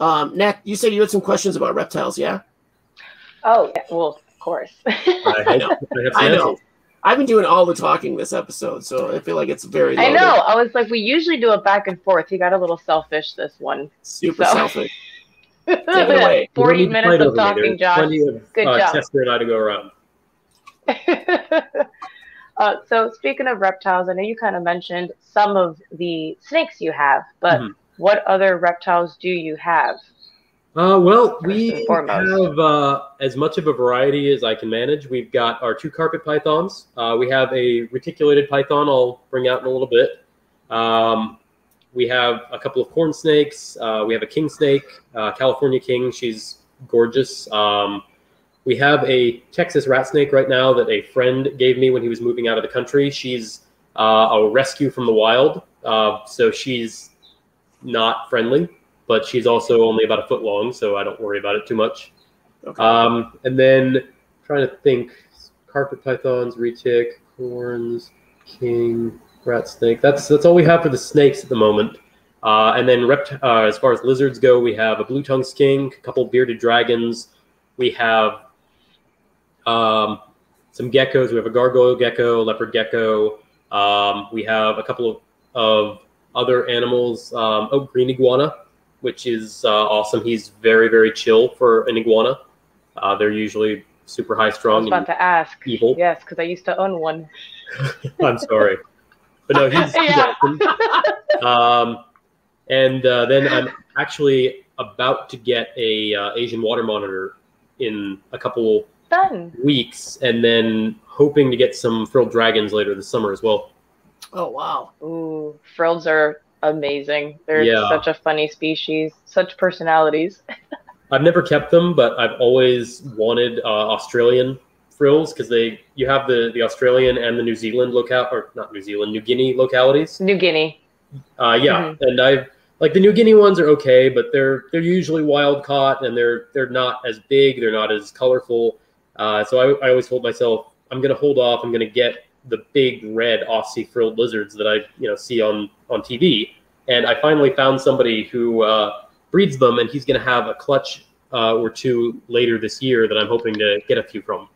Um, Nat, you said you had some questions about reptiles, yeah? Oh, yeah. Well, of course. I, I know. I, I know. I've been doing all the talking this episode, so I feel like it's very loaded. I know. I was like, we usually do a back and forth. You got a little selfish this one. Super so. selfish. Take it away. forty minutes of talking, Josh. Plenty of, Good uh, job. Chester and I to go around. Uh, so speaking of reptiles, I know you kind of mentioned some of the snakes you have, but mm-hmm. what other reptiles do you have? Uh, well, we have uh, as much of a variety as I can manage. We've got our two carpet pythons. Uh, we have a reticulated python I'll bring out in a little bit. Um, we have a couple of corn snakes. Uh, we have a king snake, uh, California king. She's gorgeous. Um We have a Texas rat snake right now that a friend gave me when he was moving out of the country. She's uh, a rescue from the wild, uh, so she's not friendly, but she's also only about a foot long, so I don't worry about it too much. Okay. Um, and then trying to think, carpet pythons, retic, corns, king, rat snake. That's that's all we have for the snakes at the moment. Uh, and then rept- uh, as far as lizards go, we have a blue-tongued skink, a couple bearded dragons. We have Um, some geckos. We have a gargoyle gecko, leopard gecko. Um, we have a couple of, of other animals. Um, oh, green iguana. which is uh, awesome. He's very, very chill for an iguana. Uh, they're usually super high strung. I was about and to ask. Evil. Yes, because I used to own one. I'm sorry. But no, he's, he's awesome. Um, and uh, then I'm actually about to get a uh, Asian water monitor in a couple Fun. weeks, and then hoping to get some frilled dragons later this summer as well. Oh, wow. Ooh, frills are amazing. They're yeah. such a funny species, such personalities. I've never kept them, but I've always wanted uh, Australian frills, because they you have the, the Australian and the New Zealand locale, or not New Zealand, New Guinea localities. New Guinea. Uh, yeah, mm-hmm. and I've like the New Guinea ones are okay, but they're they're usually wild caught, and they're they're not as big, they're not as colorful. Uh, so I, I always told myself, I'm going to hold off. I'm going to get the big red Aussie frilled lizards that I you know see on on T V. And I finally found somebody who uh, breeds them, and he's going to have a clutch uh, or two later this year that I'm hoping to get a few from.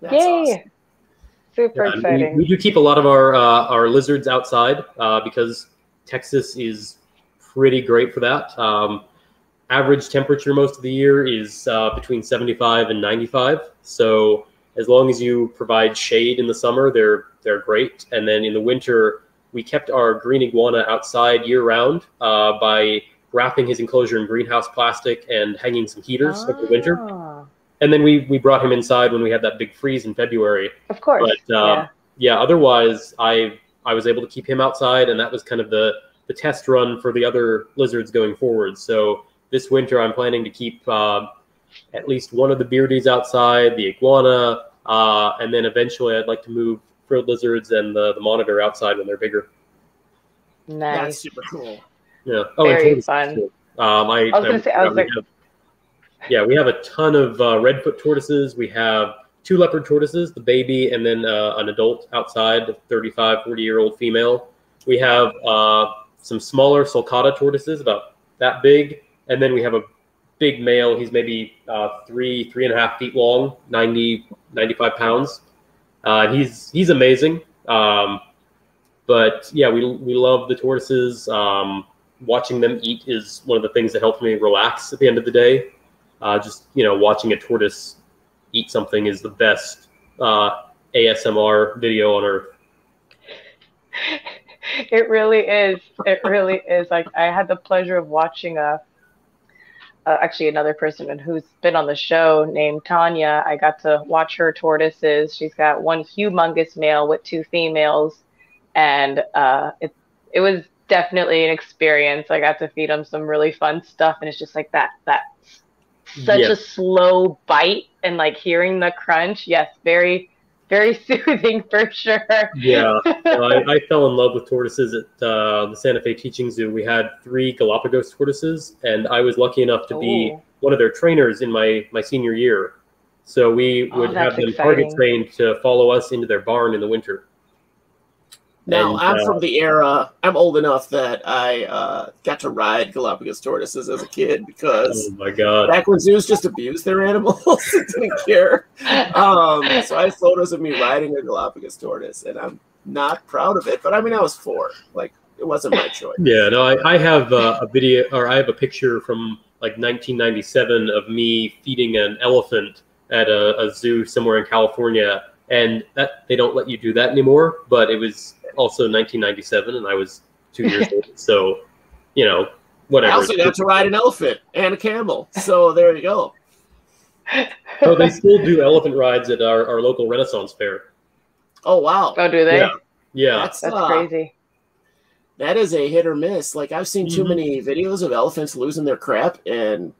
That's Yay! Awesome. Super yeah, exciting. We, we do keep a lot of our uh, our lizards outside uh, because Texas is pretty great for that. Um, average temperature most of the year is uh, between seventy-five and ninety-five. So as long as you provide shade in the summer, they're they're great. And then in the winter, we kept our green iguana outside year round uh, by wrapping his enclosure in greenhouse plastic and hanging some heaters ah. over the winter. And then we we brought him inside when we had that big freeze in February. Of course. But um, yeah. yeah, otherwise I I was able to keep him outside, and that was kind of the the test run for the other lizards going forward. So this winter I'm planning to keep uh, at least one of the beardies outside, the iguana, uh, and then eventually I'd like to move frilled lizards and the, the monitor outside when they're bigger. Nice. That's super cool. Yeah. Oh, very fun. Cool. Um, I, I was going to say, I was like... Have, yeah, we have a ton of uh, redfoot tortoises. We have two leopard tortoises, the baby, and then uh, an adult outside, a thirty-five, forty-year-old female. We have uh, some smaller sulcata tortoises, about that big, and then we have a big male. He's maybe uh, three, three and a half feet long, ninety, ninety-five pounds. Uh, he's he's amazing. Um, but yeah, we we love the tortoises. Um, watching them eat is one of the things that helps me relax at the end of the day. Uh, just you know, watching a tortoise eat something is the best uh, A S M R video on earth. It really is. It really is. Like I had the pleasure of watching a. Uh, actually another person who's been on the show named Tanya. I got to watch her tortoises. She's got one humongous male with two females, and uh, it, it was definitely an experience. I got to feed them some really fun stuff, and it's just like that, that such yes. a slow bite, and like hearing the crunch. Yes, very, very soothing for sure. Yeah, I, I fell in love with tortoises at uh, the Santa Fe Teaching Zoo. We had three Galapagos tortoises, and I was lucky enough to Ooh. be one of their trainers in my, my senior year. So we would oh, have them exciting. target trained to follow us into their barn in the winter. Now, and, I'm uh, from the era, I'm old enough that I uh, got to ride Galapagos tortoises as a kid because oh my God. back when zoos just abused their animals and didn't care. Um, so I have photos of me riding a Galapagos tortoise, and I'm not proud of it. But I mean, I was four. Like, it wasn't my choice. Yeah, no, I, I have uh, a video, or I have a picture from like nineteen ninety-seven of me feeding an elephant at a, a zoo somewhere in California. And that they don't let you do that anymore, but it was also nineteen ninety-seven, and I was two years old, so you know, whatever. I also got to ride an elephant and a camel, so there you go. Oh, they still do elephant rides at our, our local Renaissance Fair. Oh wow! Oh, do they? Yeah, yeah. That's, that's uh, crazy. That is a hit or miss. Like I've seen mm-hmm. too many videos of elephants losing their crap and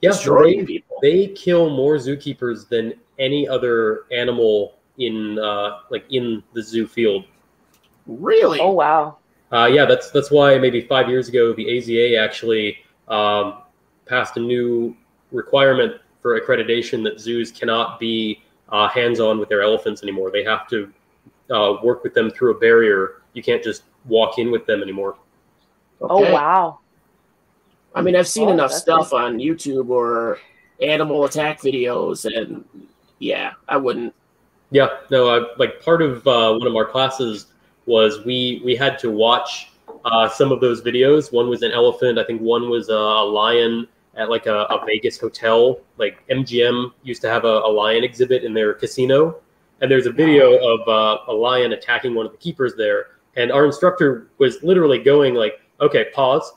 yeah, destroying they, people. They kill more zookeepers than any other animal in uh, like in the zoo field. Really? Oh wow! Uh, yeah, that's that's why maybe five years ago the A Z A actually um, passed a new requirement for accreditation that zoos cannot be uh, hands-on with their elephants anymore. They have to uh, work with them through a barrier. You can't just walk in with them anymore. Okay. Oh wow! I mean, I've seen oh, enough stuff nice. on YouTube or animal attack videos and. Yeah, I wouldn't. Yeah, no, I, like part of uh, one of our classes was we we had to watch uh, some of those videos. One was an elephant. I think one was a, a lion at like a, a Vegas hotel. Like M G M used to have a, a lion exhibit in their casino. And there's a video of uh, a lion attacking one of the keepers there. And our instructor was literally going like, okay, pause.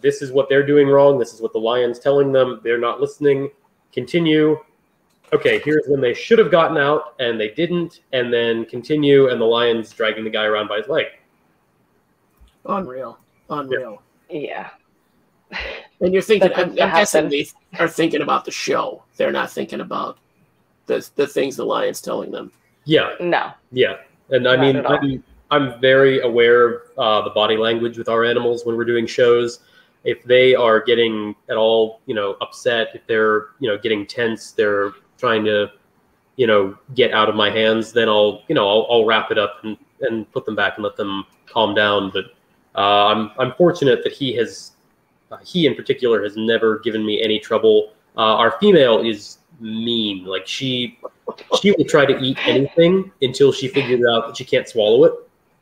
This is what they're doing wrong. This is what the lion's telling them. They're not listening. Continue. Okay, here's when they should have gotten out and they didn't. And then continue. And the lion's dragging the guy around by his leg. Unreal. Unreal. Yeah. yeah. And you're thinking, I'm, I'm guessing they are thinking about the show. They're not thinking about the, the things the lion's telling them. Yeah. No. Yeah. And I mean, I'm, I'm very aware of uh, the body language with our animals when we're doing shows. If they are getting at all, you know, upset, if they're, you know, getting tense, they're trying to, you know, get out of my hands, then I'll, you know, I'll, I'll wrap it up and, and put them back and let them calm down. But uh, I'm, I'm fortunate that he has, uh, he in particular has never given me any trouble. Uh, our female is mean. Like she, she will try to eat anything until she figures out that she can't swallow it.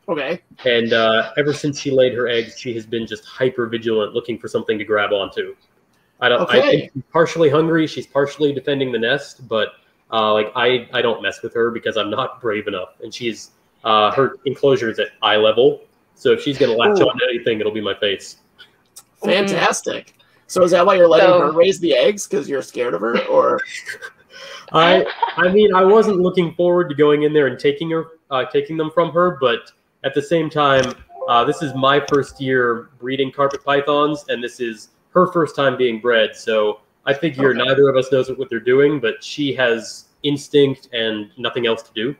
Okay. And uh, ever since she laid her eggs, she has been just hyper vigilant, looking for something to grab onto. I don't. Okay. I think she's partially hungry. She's partially defending the nest, but uh, like I, I don't mess with her because I'm not brave enough. And she's uh, her enclosure is at eye level, so if she's gonna latch Ooh. on to anything, it'll be my face. Fantastic. So is that why you're letting so, her raise the eggs? Because you're scared of her, or? I, I mean, I wasn't looking forward to going in there and taking her, uh, taking them from her, but. At the same time, uh, this is my first year breeding carpet pythons, and this is her first time being bred. So I figure okay. neither of us knows what, what they're doing, but she has instinct and nothing else to do.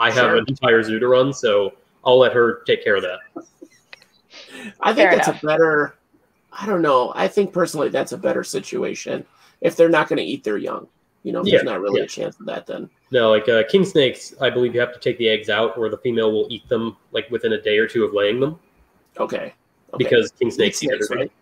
I sure. have an entire zoo to run, so I'll let her take care of that. I think Fair that's enough. a better, I don't know. I think personally that's a better situation if they're not going to eat their young. You know, yeah, there's not really yeah. a chance of that then. No, like uh, king snakes, I believe you have to take the eggs out or the female will eat them like within a day or two of laying them. Okay. okay. Because king snakes eat snakes, everything. Right?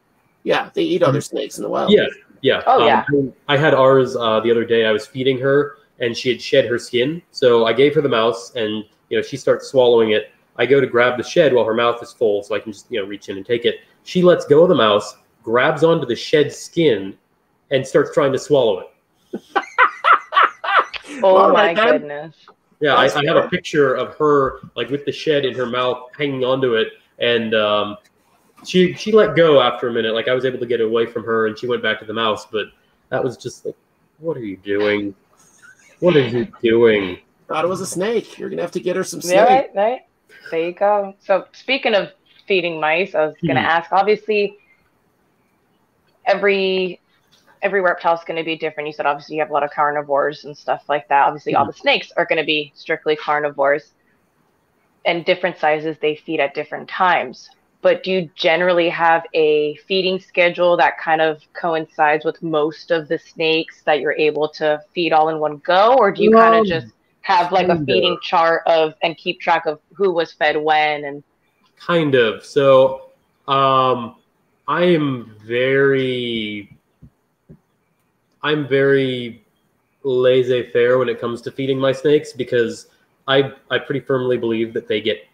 Yeah, they eat other snakes in the wild. Yeah, yeah. Oh, um, yeah. I had ours uh, the other day. I was feeding her and she had shed her skin. So I gave her the mouse and, you know, she starts swallowing it. I go to grab the shed while her mouth is full so I can just, you know, reach in and take it. She lets go of the mouse, grabs onto the shed skin and starts trying to swallow it. Oh well, my God. goodness. Yeah, I, I have a picture of her like with the shed in her mouth hanging onto it, and um she she let go after a minute. Like I was able to get away from her and she went back to the mouse, but that was just like, what are you doing? What are you doing? Thought it was a snake. You're gonna have to get her some snake. Yeah, right, right. There you go. So speaking of feeding mice, I was gonna hmm. ask, obviously every Every reptile is going to be different. You said obviously you have a lot of carnivores and stuff like that. Obviously, mm-hmm. all the snakes are going to be strictly carnivores, and different sizes they feed at different times. But do you generally have a feeding schedule that kind of coincides with most of the snakes that you're able to feed all in one go, or do you no. kind of just have like kind a feeding of. chart of and keep track of who was fed when and? Kind of. So um, I am very. I'm very laissez-faire when it comes to feeding my snakes because I, I pretty firmly believe that they get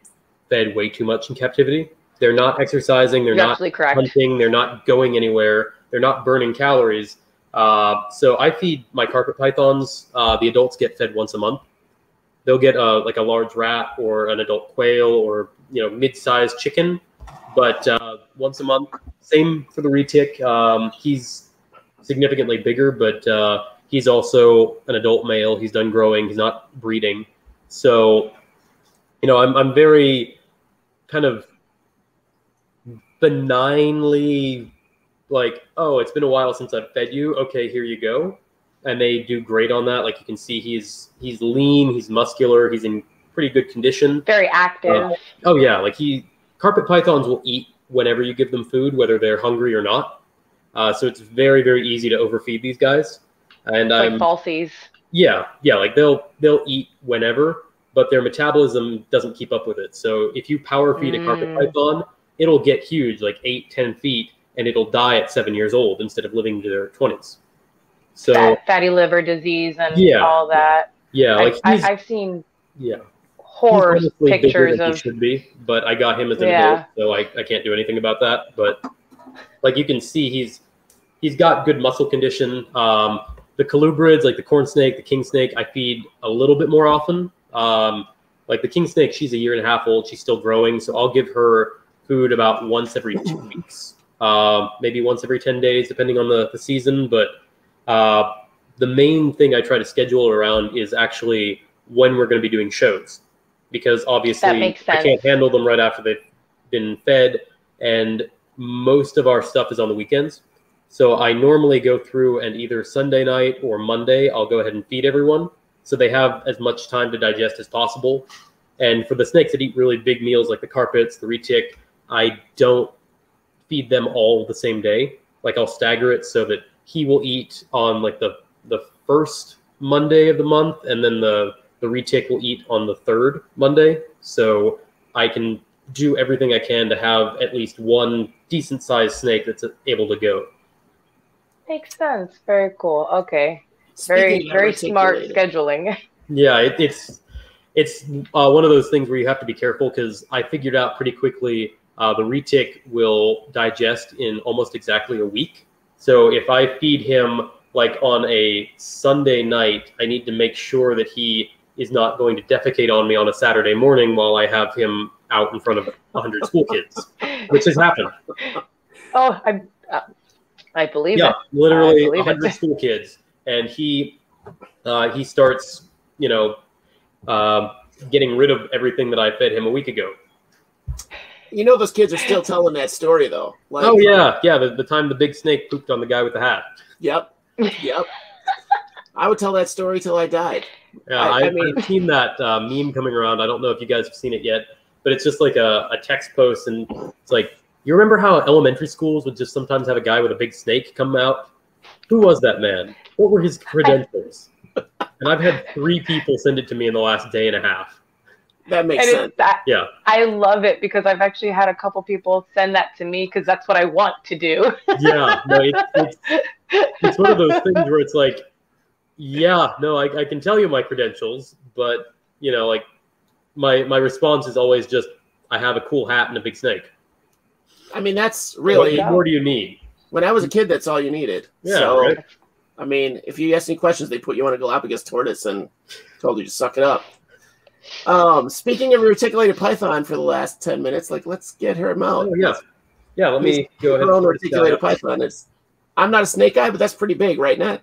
fed way too much in captivity. They're not exercising. They're You're not hunting. They're not going anywhere. They're not burning calories. Uh, so I feed my carpet pythons. Uh, the adults get fed once a month. They'll get a, like a large rat or an adult quail or you know mid-sized chicken, but uh, once a month. Same for the retic. Um, he's significantly bigger, but uh, he's also an adult male. He's done growing. He's not breeding. So, you know, I'm I'm very kind of benignly like, oh, it's been a while since I've fed you. Okay, here you go. And they do great on that. Like you can see, he's he's lean. He's muscular. He's in pretty good condition. Very active. Uh, oh yeah, like he carpet pythons will eat whenever you give them food, whether they're hungry or not. Uh, so it's very, very easy to overfeed these guys, and like I'm falsies. Yeah, yeah, like they'll they'll eat whenever, but their metabolism doesn't keep up with it. So if you power feed mm. a carpet python, it'll get huge, like eight, ten feet, and it'll die at seven years old instead of living to their twenties. So that fatty liver disease and yeah, all that. Yeah, like I, I've seen yeah horrors pictures of. He should be, but I got him as an yeah. adult, so I, I can't do anything about that. But like you can see, he's he's got good muscle condition. Um, the colubrids, like the corn snake, the king snake, I feed a little bit more often. Um, like the king snake, she's a year and a half old. She's still growing, so I'll give her food about once every two weeks, uh, maybe once every ten days, depending on the, the season. But uh, the main thing I try to schedule around is actually when we're going to be doing shows, because obviously I can't handle them right after they've been fed, and most of our stuff is on the weekends. So I normally go through and either Sunday night or Monday, I'll go ahead and feed everyone so they have as much time to digest as possible. And for the snakes that eat really big meals like the carpets, the retic, I don't feed them all the same day. Like I'll stagger it so that he will eat on like the, the first Monday of the month, and then the, the retic will eat on the third Monday. So I can do everything I can to have at least one decent sized snake that's able to go. Makes sense. Very cool. Okay. Very, very smart scheduling. Yeah, it, it's it's uh, one of those things where you have to be careful, because I figured out pretty quickly uh, the retic will digest in almost exactly a week. So if I feed him like on a Sunday night, I need to make sure that he is not going to defecate on me on a Saturday morning while I have him out in front of one hundred school kids, which has happened. Oh, I'm... Uh... I believe yeah, it. Yeah, literally one hundred school kids. And he uh, he starts, you know, uh, getting rid of everything that I fed him a week ago. You know those kids are still telling that story, though. Like, oh, yeah. Yeah, the, the time the big snake pooped on the guy with the hat. Yep. Yep. I would tell that story till I died. Yeah, I, I, I mean... I've seen that uh, meme coming around. I don't know if you guys have seen it yet, but it's just like a, a text post, and it's like, you remember how elementary schools would just sometimes have a guy with a big snake come out? Who was that man? What were his credentials? And I've had three people send it to me in the last day and a half. That makes and sense. That, yeah. I love it, because I've actually had a couple people send that to me, because that's what I want to do. Yeah. No, it, it's, it's one of those things where it's like, yeah, no, I, I can tell you my credentials, but, you know, like my, my response is always just, I have a cool hat and a big snake. I mean, that's really... What more do you need? When I was a kid, that's all you needed. Yeah, so, right? I mean, if you asked any questions, they put you on a Galapagos tortoise and told you to suck it up. Um, speaking of reticulated python for the last ten minutes, like, let's get her out. Oh, yeah. Yeah, let me go ahead. Her own reticulated python. It's, I'm not a snake guy, but that's pretty big, right, Nat?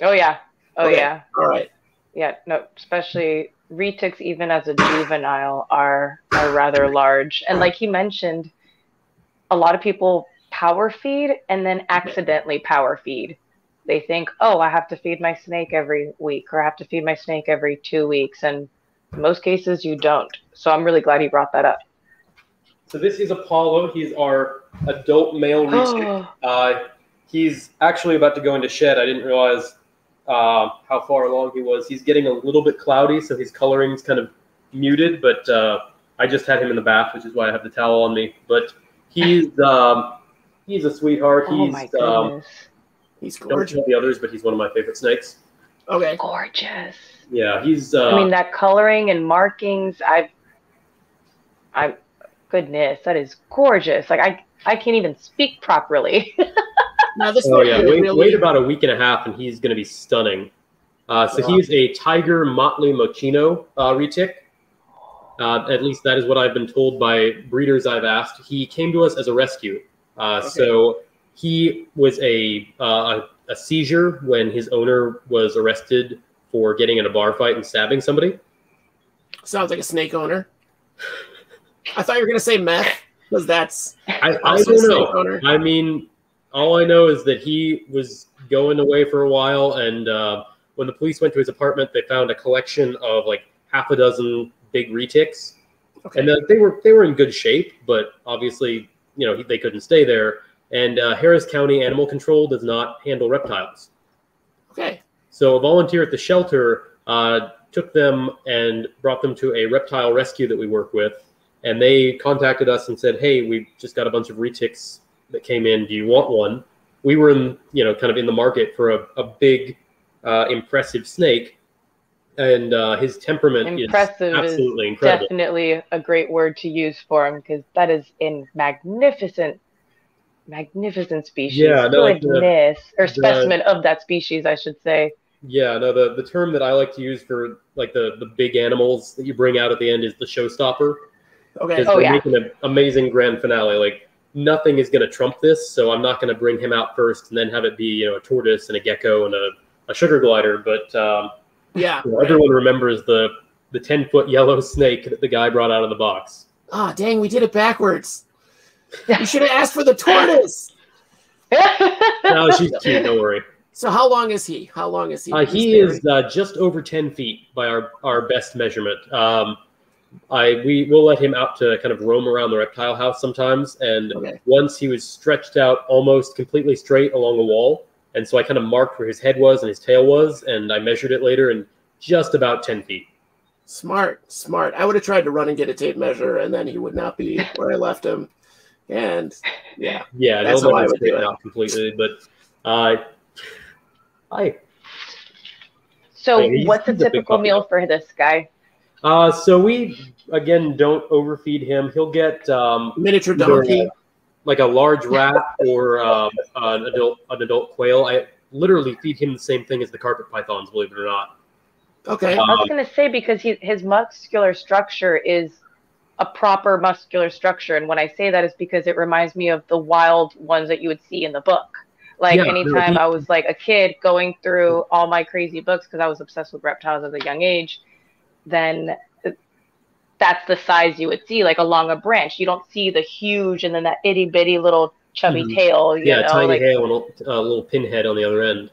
Oh, yeah. Oh, okay. Yeah. All right. Yeah, no, especially retics, even as a juvenile, are, are rather large. And like he mentioned... A lot of people power feed and then accidentally power feed. They think, oh, I have to feed my snake every week, or I have to feed my snake every two weeks. And in most cases, you don't. So I'm really glad you brought that up. So this is Apollo. He's our adult male retic. Oh. Uh, he's actually about to go into shed. I didn't realize uh, how far along he was. He's getting a little bit cloudy, so his coloring is kind of muted. But uh, I just had him in the bath, which is why I have the towel on me. But He's um, he's a sweetheart. Oh, he's um, he's gorgeous. Don't tell the others, but he's one of my favorite snakes. Okay, gorgeous. Yeah, he's. Uh, I mean, that coloring and markings. I've, I, goodness, that is gorgeous. Like I, I can't even speak properly. Now this oh yeah, wait, really... wait about a week and a half, and he's going to be stunning. Uh, so wow. He's a tiger motley mochino uh, retic. Uh, at least that is what I've been told by breeders I've asked. He came to us as a rescue. Uh, okay. So he was a, uh, a, a seizure when his owner was arrested for getting in a bar fight and stabbing somebody. Sounds like a snake owner. I thought you were going to say meth, because that's I, I don't know. Owner. I mean, all I know is that he was going away for a while, and uh, when the police went to his apartment, they found a collection of like half a dozen big retics, okay. And they were they were in good shape, but obviously, you know, they couldn't stay there. And uh, Harris County Animal Control does not handle reptiles. Okay. So a volunteer at the shelter uh, took them and brought them to a reptile rescue that we work with, and they contacted us and said, "Hey, we just got a bunch of retics that came in. Do you want one?" We were in, you know, kind of in the market for a, a big, uh, impressive snake. and uh, his temperament impressive is absolutely is incredible. Definitely a great word to use for him, because that is in magnificent, magnificent species. Yeah, no, like the, or specimen the, of that species, I should say. Yeah, no, the, the term that I like to use for like the, the big animals that you bring out at the end is the showstopper. Okay. Oh, yeah. Making an amazing grand finale. Like, nothing is going to trump this, so I'm not going to bring him out first and then have it be, you know, a tortoise and a gecko and a, a sugar glider. But um, yeah, you know, everyone remembers the the ten foot yellow snake that the guy brought out of the box. Oh, dang, we did it backwards. You should have asked for the tortoise. No, she's cute. Don't worry. So how long is he? How long is he? Uh, he is uh, just over ten feet by our, our best measurement. Um, I we will let him out to kind of roam around the reptile house sometimes. And okay. once he was stretched out almost completely straight along a wall. And so I kind of marked where his head was and his tail was. And I measured it later, and just about ten feet. Smart, smart. I would have tried to run and get a tape measure, and then he would not be where I left him. And yeah, yeah, that's how I would do it. Out completely, but uh, I. So, I, what's a typical meal for this guy? Uh, so we again don't overfeed him. He'll get um, miniature donkey, a, like a large rat, or um, an adult an adult quail. I literally feed him the same thing as the carpet pythons, believe it or not. Okay, um, I was gonna say, because he, his muscular structure is a proper muscular structure. And when I say that is because it reminds me of the wild ones that you would see in the book. Like yeah, anytime no, he, I was like a kid going through all my crazy books, because I was obsessed with reptiles at a young age, then that's the size you would see, like along a branch. You don't see the huge and then that itty bitty little chubby mm-hmm. tail. You yeah, know, tiny like, tail and a uh, little pinhead on the other end.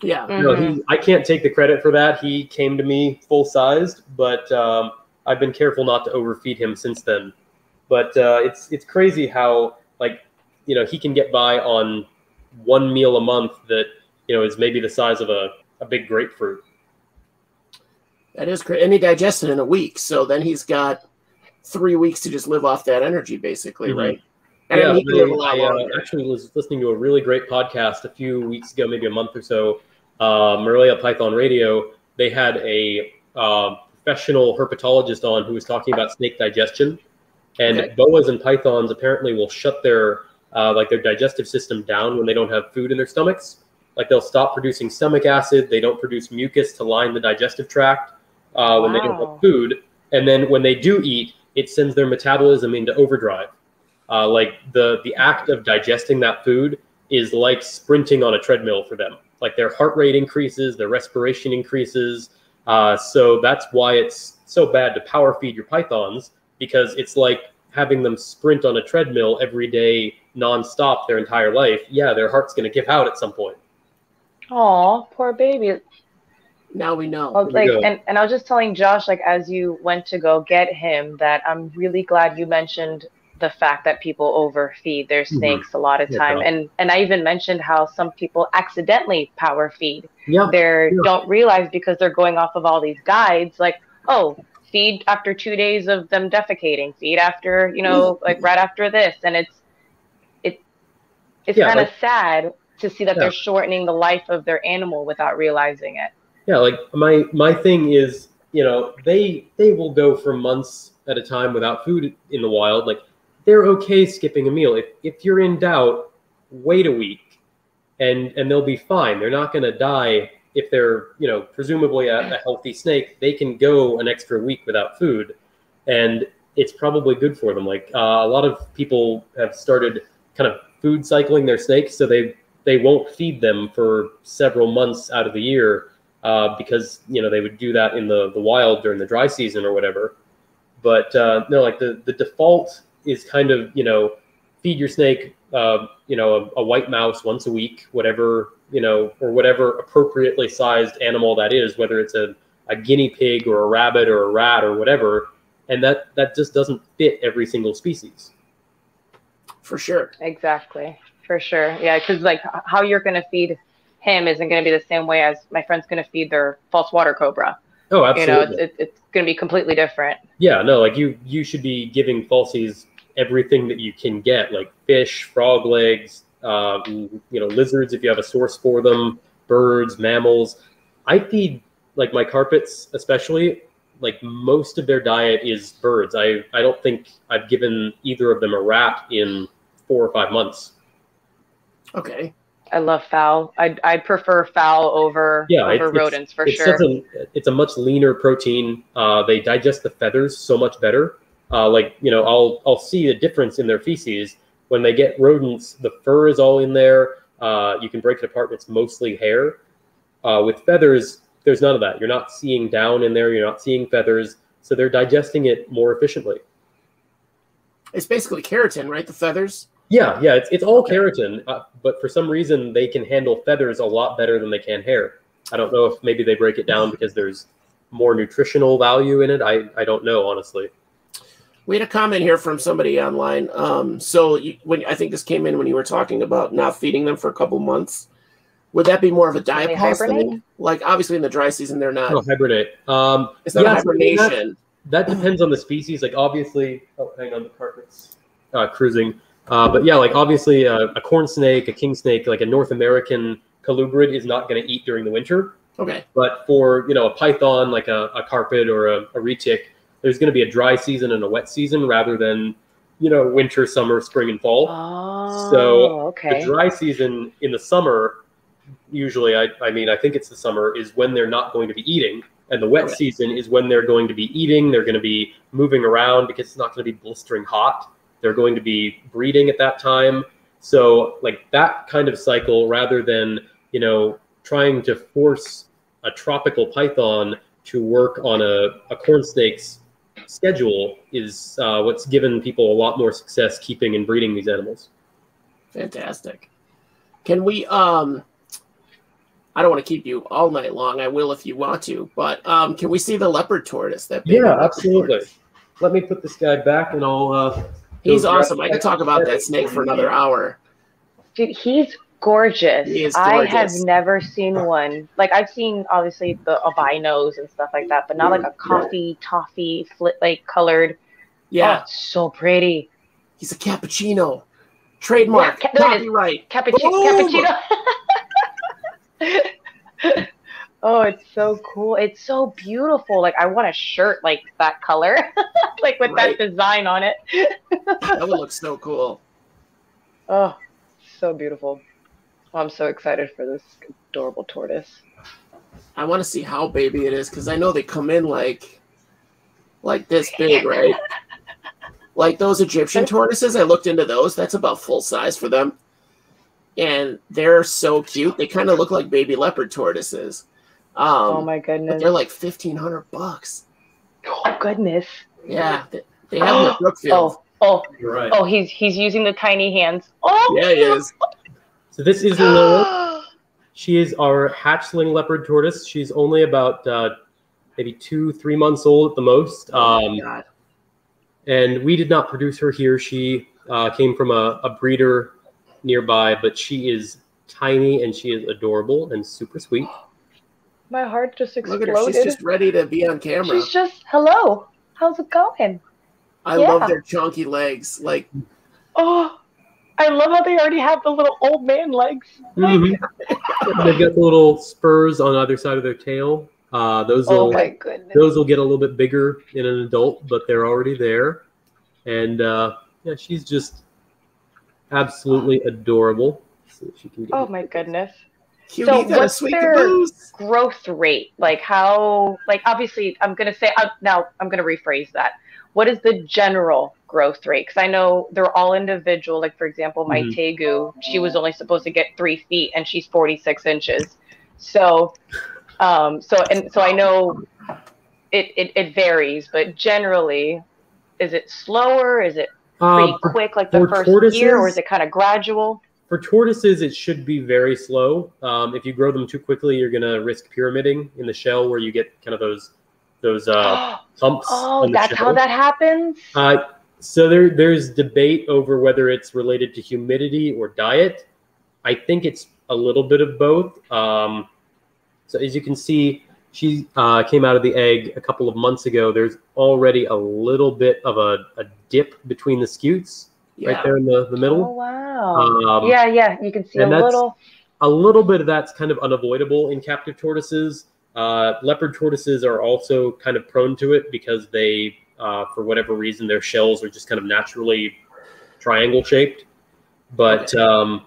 Yeah. Mm-hmm. No, he, I can't take the credit for that. He came to me full-sized, but um, I've been careful not to overfeed him since then. But uh, it's it's crazy how, like, you know, he can get by on one meal a month that, you know, is maybe the size of a, a big grapefruit. That is crazy. And he digests it in a week. So then he's got three weeks to just live off that energy, basically, mm-hmm. right? And yeah, he can live a lot longer. I actually was listening to a really great podcast a few weeks ago, maybe a month or so, uh, Marilia Python Radio. They had a... Uh, professional herpetologist on who was talking about snake digestion, and okay. boas and pythons apparently will shut their uh, like their digestive system down when they don't have food in their stomachs. Like, they'll stop producing stomach acid, they don't produce mucus to line the digestive tract uh, when wow. they don't have food, and then when they do eat, it sends their metabolism into overdrive. Uh, like the the act of digesting that food is like sprinting on a treadmill for them. Like, their heart rate increases, their respiration increases. Uh, so that's why it's so bad to power feed your pythons, because it's like having them sprint on a treadmill every day nonstop their entire life. Yeah, their heart's going to give out at some point. Aw, poor baby. Now we know. I was like, and, and I was just telling Josh, like, as you went to go get him, that I'm really glad you mentioned the fact that people overfeed their snakes mm-hmm. a lot of time. Yeah. And and I even mentioned how some people accidentally power feed. Yeah. They yeah. don't realize, because they're going off of all these guides, like, oh, feed after two days of them defecating, feed after, you know, mm-hmm. like right after this. And it's, it, it's yeah, kind of like, sad to see that yeah. they're shortening the life of their animal without realizing it. Yeah, like my, my thing is, you know, they, they will go for months at a time without food in the wild. Like, they're okay skipping a meal. If if you're in doubt, wait a week, and and they'll be fine. They're not going to die if they're, you know, presumably a, a healthy snake. They can go an extra week without food, and it's probably good for them. Like uh, a lot of people have started kind of food cycling their snakes, so they they won't feed them for several months out of the year uh, because, you know, they would do that in the the wild during the dry season or whatever. But uh, no, like the the default is kind of, you know, feed your snake, uh, you know, a, a white mouse once a week, whatever, you know, or whatever appropriately sized animal that is, whether it's a, a guinea pig or a rabbit or a rat or whatever. And that, that just doesn't fit every single species. For sure. Exactly. For sure. Yeah. Because, like, how you're going to feed him isn't going to be the same way as my friend's going to feed their false water cobra. Oh, absolutely. You know, it's, it's going to be completely different. Yeah, no, like you, you should be giving falsies everything that you can get, like fish, frog legs, um, you know, lizards if you have a source for them, birds, mammals. I feed like my carpets especially, like most of their diet is birds. I, I don't think I've given either of them a wrap in four or five months. Okay. I love fowl. I I prefer fowl over, yeah, over it's, rodents for it's sure. A, it's a much leaner protein. Uh, they digest the feathers so much better. Uh, like, you know, I'll, I'll see the difference in their feces. When they get rodents, the fur is all in there. Uh, you can break it apart. It's mostly hair. Uh, with feathers, there's none of that. You're not seeing down in there. You're not seeing feathers. So they're digesting it more efficiently. It's basically keratin, right? The feathers? Yeah, yeah, it's, it's all keratin, uh, but for some reason they can handle feathers a lot better than they can hair. I don't know if maybe they break it down because there's more nutritional value in it. I, I don't know, honestly. We had a comment here from somebody online. Um, so you, when I think this came in when you were talking about not feeding them for a couple months. Would that be more of a diapause thing? Like, obviously in the dry season, they're not. No, hibernate. Um, it's not yeah, hibernation. That, that depends on the species. Like, obviously, oh, hang on, the carpet's uh, cruising. Uh, but yeah, like obviously a, a corn snake, a king snake, like a North American colubrid is not going to eat during the winter. Okay. But for, you know, a python, like a, a carpet or a, a retic, there's going to be a dry season and a wet season rather than, you know, winter, summer, spring, and fall. Oh, so okay. The dry season in the summer, usually, I, I mean, I think it's the summer, is when they're not going to be eating. And the wet okay. season is when they're going to be eating. They're going to be moving around because it's not going to be blistering hot. They're going to be breeding at that time. So like that kind of cycle, rather than, you know, trying to force a tropical python to work on a, a corn snake's schedule is uh, what's given people a lot more success keeping and breeding these animals. Fantastic. Can we, um, I don't want to keep you all night long. I will if you want to, but um, can we see the leopard tortoise? That baby yeah, absolutely. Tortoise? Let me put this guy back and I'll... Uh, He's awesome. I could talk about that snake for another hour. Dude, he's gorgeous. He is gorgeous. I have never seen one. Like, I've seen, obviously, the albinos and stuff like that, but not like a coffee, toffee, flit, like, colored. Yeah. Oh, so pretty. He's a cappuccino. Trademark. Yeah, ca copyright. Cappucci cappuccino. Oh, it's so cool. It's so beautiful. Like, I want a shirt like that color, like with right. that design on it. That would look so cool. Oh, so beautiful. Oh, I'm so excited for this adorable tortoise. I want to see how baby it is, because I know they come in like, like this big, right? Like those Egyptian tortoises, I looked into those. That's about full size for them. And they're so cute. They kind of look like baby leopard tortoises. Um, oh my goodness! But they're like fifteen hundred bucks. Oh goodness! Yeah, they, they have them at Brookfield. Oh, oh, right. oh! He's he's using the tiny hands. Oh, yeah, he is. So this is Lil. She is our hatchling leopard tortoise. She's only about uh, maybe two, three months old at the most. Um, oh my God. And we did not produce her here. She uh, came from a, a breeder nearby, but she is tiny and she is adorable and super sweet. My heart just exploded. Look at her. She's just ready to be on camera. She's just, hello, how's it going? I yeah. love their chunky legs. Like, oh, I love how they already have the little old man legs. Mm-hmm. They've got the little spurs on either side of their tail. Uh, those, oh will, my goodness. Those will get a little bit bigger in an adult, but they're already there. And uh, yeah, she's just absolutely adorable. So she can get oh, my goodness. Cutie, so what's their caboose. growth rate? Like how, like obviously I'm going to say, uh, now I'm going to rephrase that. What is the general growth rate? Because I know they're all individual. Like for example, my mm-hmm. Tegu, she was only supposed to get three feet and she's forty-six inches. So, um, so, and so I know it, it, it varies, but generally, is it slower? Is it pretty um, quick like the first year, or is it kind of gradual? For tortoises, it should be very slow. Um, if you grow them too quickly, you're going to risk pyramiding in the shell, where you get kind of those those uh, humps. Oh, on the that's shell. How that happens? Uh, so there, there's debate over whether it's related to humidity or diet. I think it's a little bit of both. Um, so as you can see, she uh, came out of the egg a couple of months ago. There's already a little bit of a, a dip between the scutes. Yeah. Right there in the, the middle. Oh, wow. Um, yeah, yeah. You can see a little. A little bit of that's kind of unavoidable in captive tortoises. Uh, leopard tortoises are also kind of prone to it because they, uh, for whatever reason, their shells are just kind of naturally triangle shaped. But um,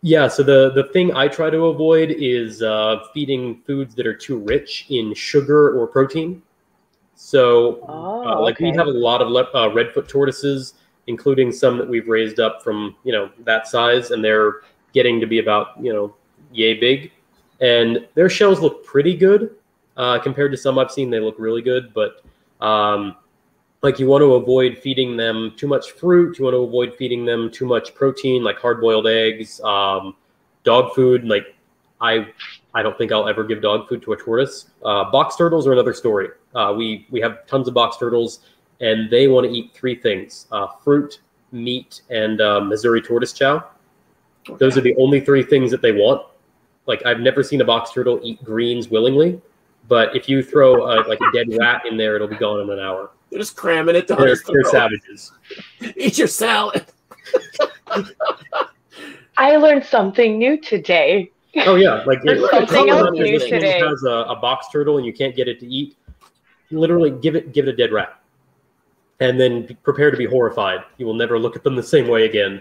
yeah, so the, the thing I try to avoid is uh, feeding foods that are too rich in sugar or protein. So oh, uh, like okay. we have a lot of le- uh, redfoot tortoises, including some that we've raised up from, you know, that size, and they're getting to be about, you know, yay big. And their shells look pretty good uh, compared to some I've seen. They look really good, but um, like you want to avoid feeding them too much fruit. You want to avoid feeding them too much protein, like hard-boiled eggs, um, dog food. Like I, I don't think I'll ever give dog food to a tortoise. Uh, box turtles are another story. Uh, we we have tons of box turtles, and they want to eat three things: uh, fruit, meat, and uh, Missouri tortoise chow. Okay. Those are the only three things that they want. Like, I've never seen a box turtle eat greens willingly, but if you throw a, like a dead rat in there, it'll be gone in an hour. They're just cramming it. To they're they're savages. Eat your salad. I learned something new today. Oh yeah, like there's something else new today. Has a, a box turtle and you can't get it to eat. Literally, give it give it a dead rat, and then prepare to be horrified. You will never look at them the same way again.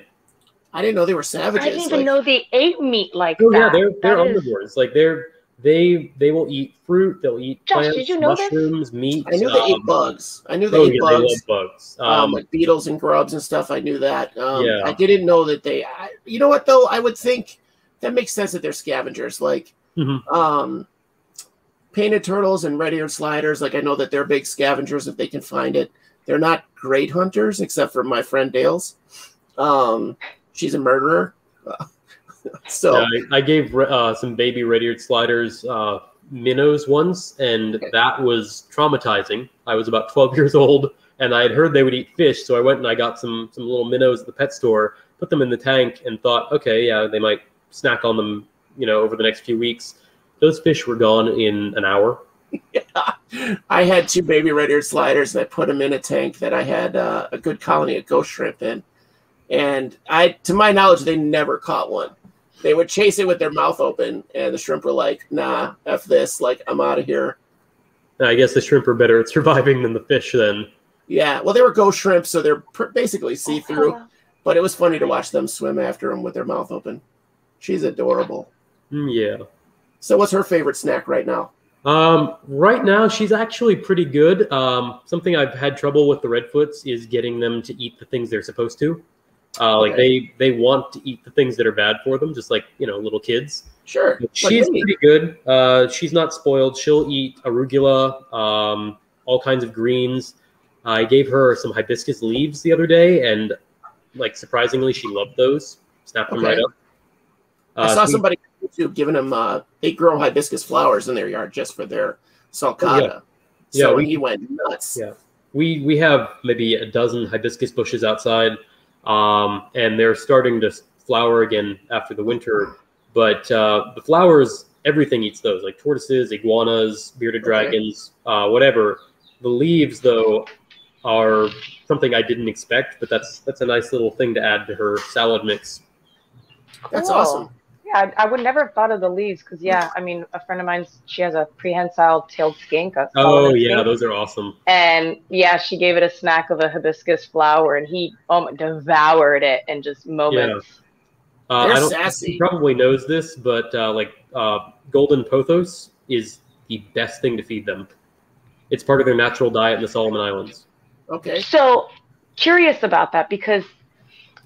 I didn't know they were savages. I didn't even like, know they ate meat like oh, that. Oh yeah, they're they're that omnivores. Is... Like they're they they will eat fruit. They'll eat Josh, plants, did you know mushrooms, this? meat. I knew um, they ate bugs. I knew they oh, ate yeah, bugs. They love bugs. Um, um, like beetles and grubs and stuff. I knew that. Um, yeah. I didn't know that they. I, you know what though? I would think that makes sense that they're scavengers. Like mm-hmm. um, painted turtles and red-eared sliders. Like I know that they're big scavengers if they can find it. They're not great hunters, except for my friend Dale's. Um, She's a murderer. Uh, so uh, I gave uh, some baby red-eared sliders uh, minnows once, and okay. that was traumatizing. I was about twelve years old, and I had heard they would eat fish, so I went and I got some some little minnows at the pet store, put them in the tank, and thought, okay, yeah, they might snack on them, you know, over the next few weeks. Those fish were gone in an hour. Yeah. I had two baby red-eared sliders, and I put them in a tank that I had uh, a good colony of ghost shrimp in. And I, to my knowledge, they never caught one. They would chase it with their mouth open, and the shrimp were like, nah, F this, like, I'm out of here. I guess the shrimp are better at surviving than the fish then. Yeah, well, they were ghost shrimp, so they're pr- basically see-through. Oh. But it was funny to watch them swim after them with their mouth open. She's adorable. Yeah. So what's her favorite snack right now? Um, right now, she's actually pretty good. Um, something I've had trouble with the redfoots is getting them to eat the things they're supposed to. Uh, like okay. they, they want to eat the things that are bad for them, just like, you know, little kids. Sure. But she's like pretty good. Uh, she's not spoiled. She'll eat arugula, um, all kinds of greens. I gave her some hibiscus leaves the other day, and like surprisingly, she loved those. Snapped okay. them right up. Uh, I saw so somebody on YouTube giving them. Uh, they grow hibiscus flowers in their yard just for their sulcata. Yeah, so yeah, we, he went nuts. Yeah, we we have maybe a dozen hibiscus bushes outside. Um, and they're starting to flower again after the winter, but uh, the flowers, everything eats those, like tortoises, iguanas, bearded okay. dragons, uh, whatever. The leaves, though, are something I didn't expect, but that's that's a nice little thing to add to her salad mix. That's cool. Awesome. Yeah, I, I would never have thought of the leaves because, yeah, I mean, a friend of mine, she has a prehensile tailed skink. Oh, yeah, skink. Those are awesome. And, yeah, she gave it a snack of a hibiscus flower, and he um, devoured it in just moments. Yeah. Uh, I don't sassy. He probably knows this, but, uh, like, uh, golden pothos is the best thing to feed them. It's part of their natural diet in the Solomon Islands. Okay. So, curious about that because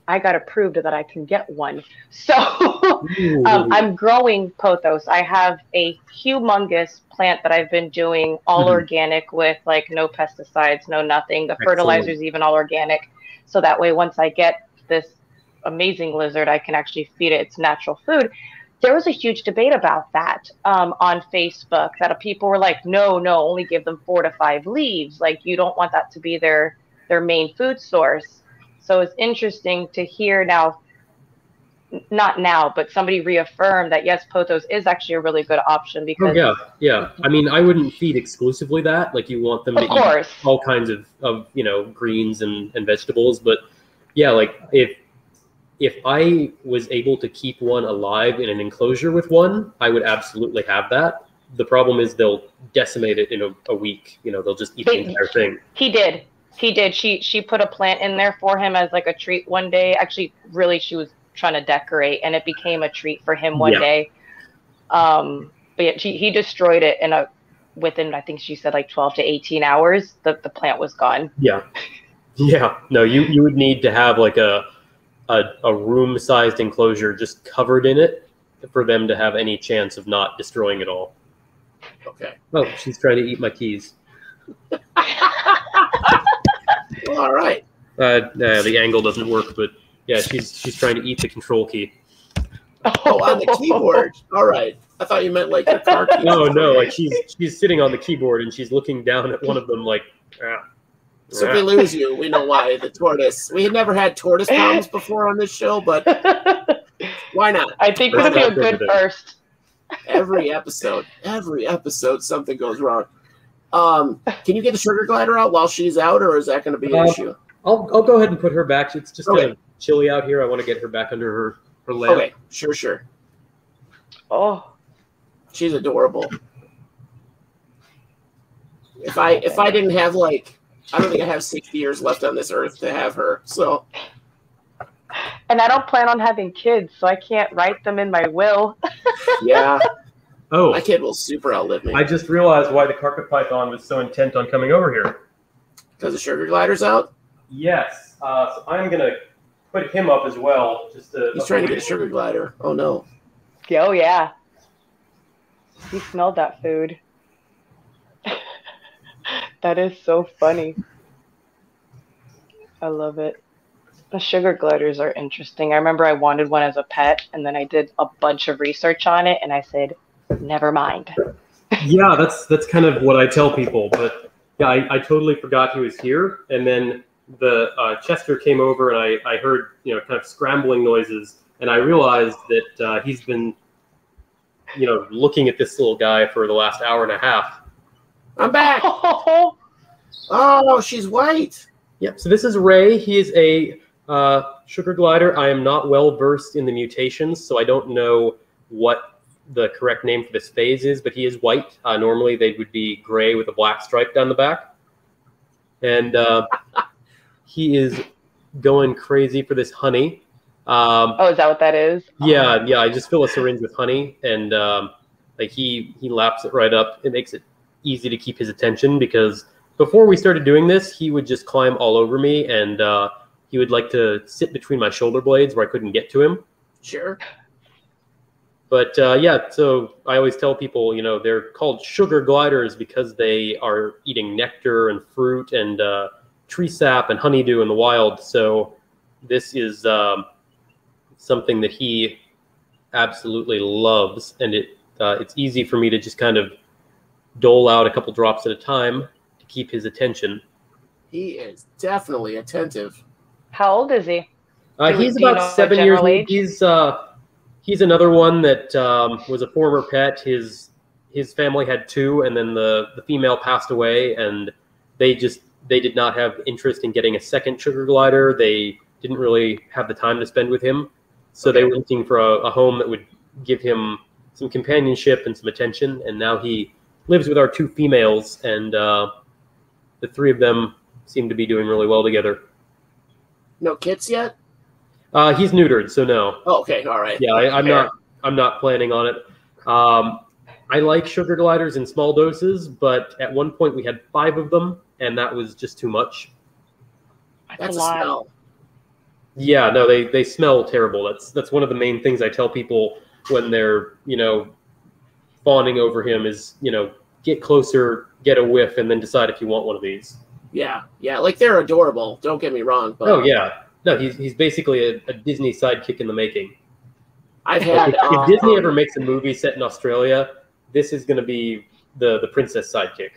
I got approved that I can get one. So um, I'm growing pothos. I have a humongous plant that I've been doing all mm-hmm. organic with like no pesticides, no nothing. The Excellent. fertilizer's even all organic. So that way, once I get this amazing lizard, I can actually feed it its natural food. There was a huge debate about that um, on Facebook that people were like, no, no, only give them four to five leaves. Like you don't want that to be their, their main food source. So it's interesting to hear now, not now, but somebody reaffirmed that, yes, pothos is actually a really good option. Because oh, yeah, yeah. I mean, I wouldn't feed exclusively that. Like you want them to eat all kinds of, of you know, greens and, and vegetables. But, yeah, like if if I was able to keep one alive in an enclosure with one, I would absolutely have that. the problem is they'll decimate it in a, a week. You know, they'll just eat they, the entire thing. He did. He did. She she put a plant in there for him as like a treat one day. Actually, really, she was trying to decorate, and it became a treat for him one yeah. day. Um, but yeah, she, he destroyed it in a within, I think she said like twelve to eighteen hours, the, the plant was gone. Yeah. Yeah. No, you, you would need to have like a, a, a room sized enclosure just covered in it for them to have any chance of not destroying it all. Okay. Oh, she's trying to eat my keys. All right. Uh, uh, the angle doesn't work, but yeah, she's she's trying to eat the control key. Oh, on the keyboard. All right. I thought you meant like the car keys. No, no. Like she's she's sitting on the keyboard and she's looking down at one of them like. Ah, so ah. If we lose you, we know why. The tortoise. We had never had tortoise problems before on this show, but why not? I think this would be a good first. Every episode, every episode, something goes wrong. Um, can you get the sugar glider out while she's out, or is that going to be an um, issue? I'll I'll go ahead and put her back. It's just okay. Kind of chilly out here. I want to get her back under her her leg. Okay, sure, sure. Oh, she's adorable. If I if I didn't have like I don't think I have sixty years left on this earth to have her. So, and I don't plan on having kids, so I can't write them in my will. Yeah. Oh, my kid will super outlive me. I just realized why the carpet python was so intent on coming over here. Because the sugar glider's out? Yes. Uh, so I'm going to put him up as well. Just to, He's trying to get a sugar glider. Oh, no. Oh, yeah. He smelled that food. That is so funny. I love it. The sugar gliders are interesting. I remember I wanted one as a pet, and then I did a bunch of research on it, and I said, never mind. Yeah, that's that's kind of what I tell people. But yeah, I, I totally forgot he was here. And then the uh, Chester came over, and I, I heard, you know, kind of scrambling noises. And I realized that uh, he's been, you know, looking at this little guy for the last hour and a half. I'm back. Oh, oh she's white. Yep. So this is Ray. He is a uh, sugar glider. I am not well versed in the mutations, so I don't know what the correct name for this phase is, but he is white. Uh, normally they would be gray with a black stripe down the back. And uh, he is going crazy for this honey. Um, oh, is that what that is? Yeah, oh. yeah. I just fill a syringe with honey, and um, like he, he laps it right up. It makes it easy to keep his attention, because before we started doing this, he would just climb all over me, and uh, he would like to sit between my shoulder blades where I couldn't get to him. Sure. But uh, yeah, so I always tell people, you know, they're called sugar gliders because they are eating nectar and fruit and uh, tree sap and honeydew in the wild. So this is um, something that he absolutely loves. And it uh, it's easy for me to just kind of dole out a couple drops at a time to keep his attention. He is definitely attentive. How old is he? Uh, he's about seven years old. He's... Uh, He's another one that um, was a former pet. His his family had two, and then the, the female passed away, and they just they did not have interest in getting a second sugar glider. They didn't really have the time to spend with him, so okay. They were looking for a, a home that would give him some companionship and some attention. And now he lives with our two females, and uh, the three of them seem to be doing really well together. No kids yet? Uh, he's neutered, so no. Oh, okay, all right. Yeah, I, I'm not. I'm not planning on it. Um, I like sugar gliders in small doses, but at one point we had five of them, and that was just too much. That's a smell. Yeah, no, they they smell terrible. That's that's one of the main things I tell people when they're you know fawning over him is you know get closer, get a whiff, and then decide if you want one of these. Yeah, yeah, like they're adorable. Don't get me wrong, but oh yeah. No, he's he's basically a, a Disney sidekick in the making. I've had if, if Disney ever makes a movie set in Australia, this is going to be the the princess sidekick.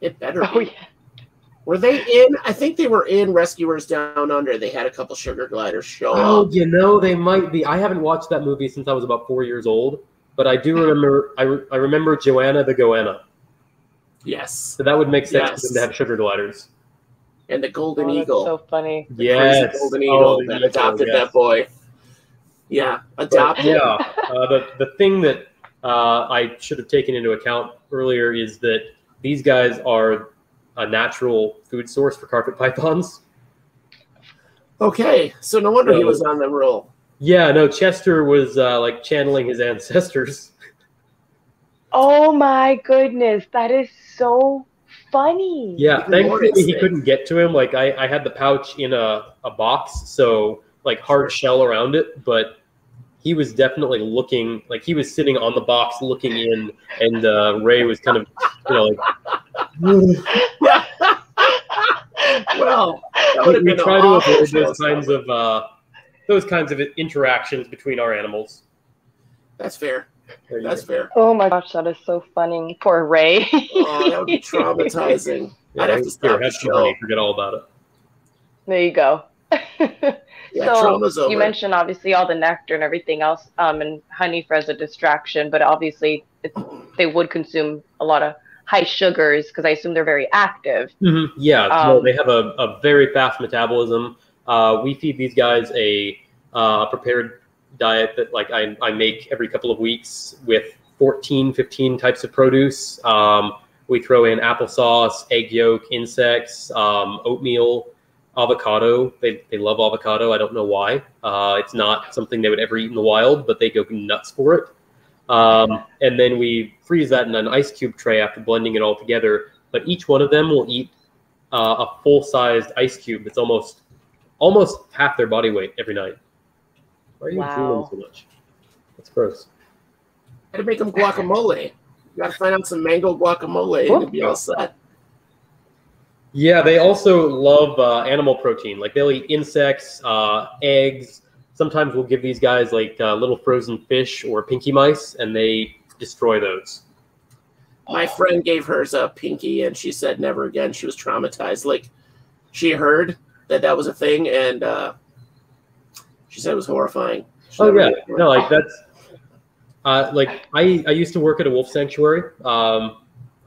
It better. Oh be. yeah. Were they in? I think they were in Rescuers Down Under. They had a couple sugar gliders show. Oh, up. you know they might be. I haven't watched that movie since I was about four years old, but I do remember. I re, I remember Joanna the Goanna. Yes. So that would make sense yes. for them to have sugar gliders. And the golden oh, that's eagle. So funny. Yeah. Golden eagle oh, that adopted yes. that boy. Yeah, adopted. But yeah. uh, the the thing that uh, I should have taken into account earlier is that these guys are a natural food source for carpet pythons. Okay, so no wonder so, he was on the roll. Yeah, no, Chester was uh, like channeling his ancestors. Oh my goodness, that is so funny. Yeah, thankfully he couldn't get to him. Like I, I had the pouch in a, a box, so like hard shell around it, but he was definitely looking, like he was sitting on the box looking in, and uh, Ray was kind of, you know, like, well, we, we try to avoid those kinds of uh, those kinds of interactions between our animals. That's fair. That's fair. Oh my gosh, that is so funny. Poor Ray. Oh, that would be traumatizing. Yeah, I'd have to stop the show. Forget all about it. There you go. Yeah, trauma's over. You mentioned obviously all the nectar and everything else, um, and honey for as a distraction, but obviously it, they would consume a lot of high sugars because I assume they're very active. Mm-hmm. Yeah, um, no, they have a, a very fast metabolism. Uh, we feed these guys a uh, prepared diet that like I, I make every couple of weeks with fourteen, fifteen types of produce. Um, we throw in applesauce, egg yolk, insects, um, oatmeal, avocado. They, they love avocado. I don't know why. Uh, it's not something they would ever eat in the wild, but they go nuts for it. Um, and then we freeze that in an ice cube tray after blending it all together. But each one of them will eat uh, a full-sized ice cube. It's almost almost half their body weight every night. Why are you wow. eating so much? That's gross. I had to make them guacamole. You got to find out some mango guacamole and it'll be all set. Yeah, they also love uh, animal protein. Like they'll eat insects, uh, eggs. Sometimes we'll give these guys like uh, little frozen fish or pinky mice, and they destroy those. My friend gave hers a pinky, and she said never again. She was traumatized. Like she heard that that was a thing, and uh, she said it was horrifying. She oh yeah, no, like that's uh, like I I used to work at a wolf sanctuary um,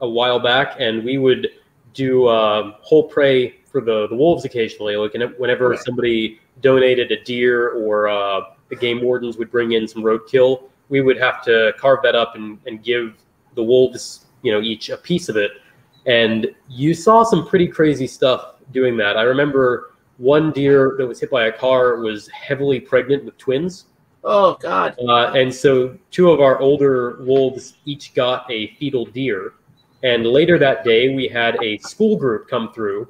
a while back, and we would do um, whole prey for the, the wolves occasionally. Like whenever right. somebody donated a deer or uh, the game wardens would bring in some roadkill, we would have to carve that up and, and give the wolves, you know, each a piece of it. And you saw some pretty crazy stuff doing that. I remember one deer that was hit by a car was heavily pregnant with twins. Oh, God. Uh, and so two of our older wolves each got a fetal deer. And later that day, we had a school group come through.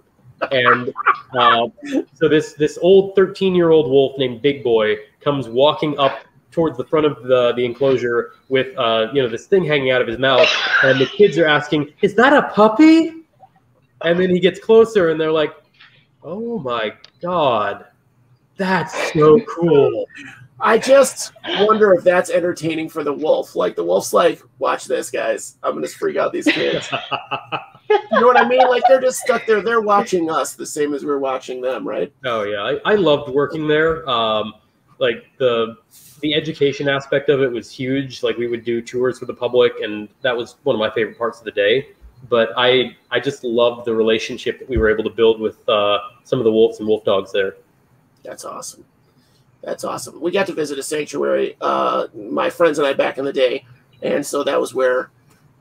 And uh, so this, this old thirteen-year-old wolf named Big Boy comes walking up towards the front of the, the enclosure with uh, you know, this thing hanging out of his mouth. And the kids are asking, is that a puppy? And then he gets closer, and they're like, oh my God, that's so cool. I just wonder if that's entertaining for the wolf. Like the wolf's like, watch this, guys. I'm gonna freak out these kids. You know what I mean? Like they're just stuck there. They're watching us the same as we're watching them, right? Oh yeah, I, I loved working there. Um, like the the education aspect of it was huge. Like we would do tours for the public, and that was one of my favorite parts of the day. But I I just loved the relationship that we were able to build with uh, some of the wolves and wolf dogs there. That's awesome. That's awesome. We got to visit a sanctuary, uh, my friends and I, back in the day. And so that was where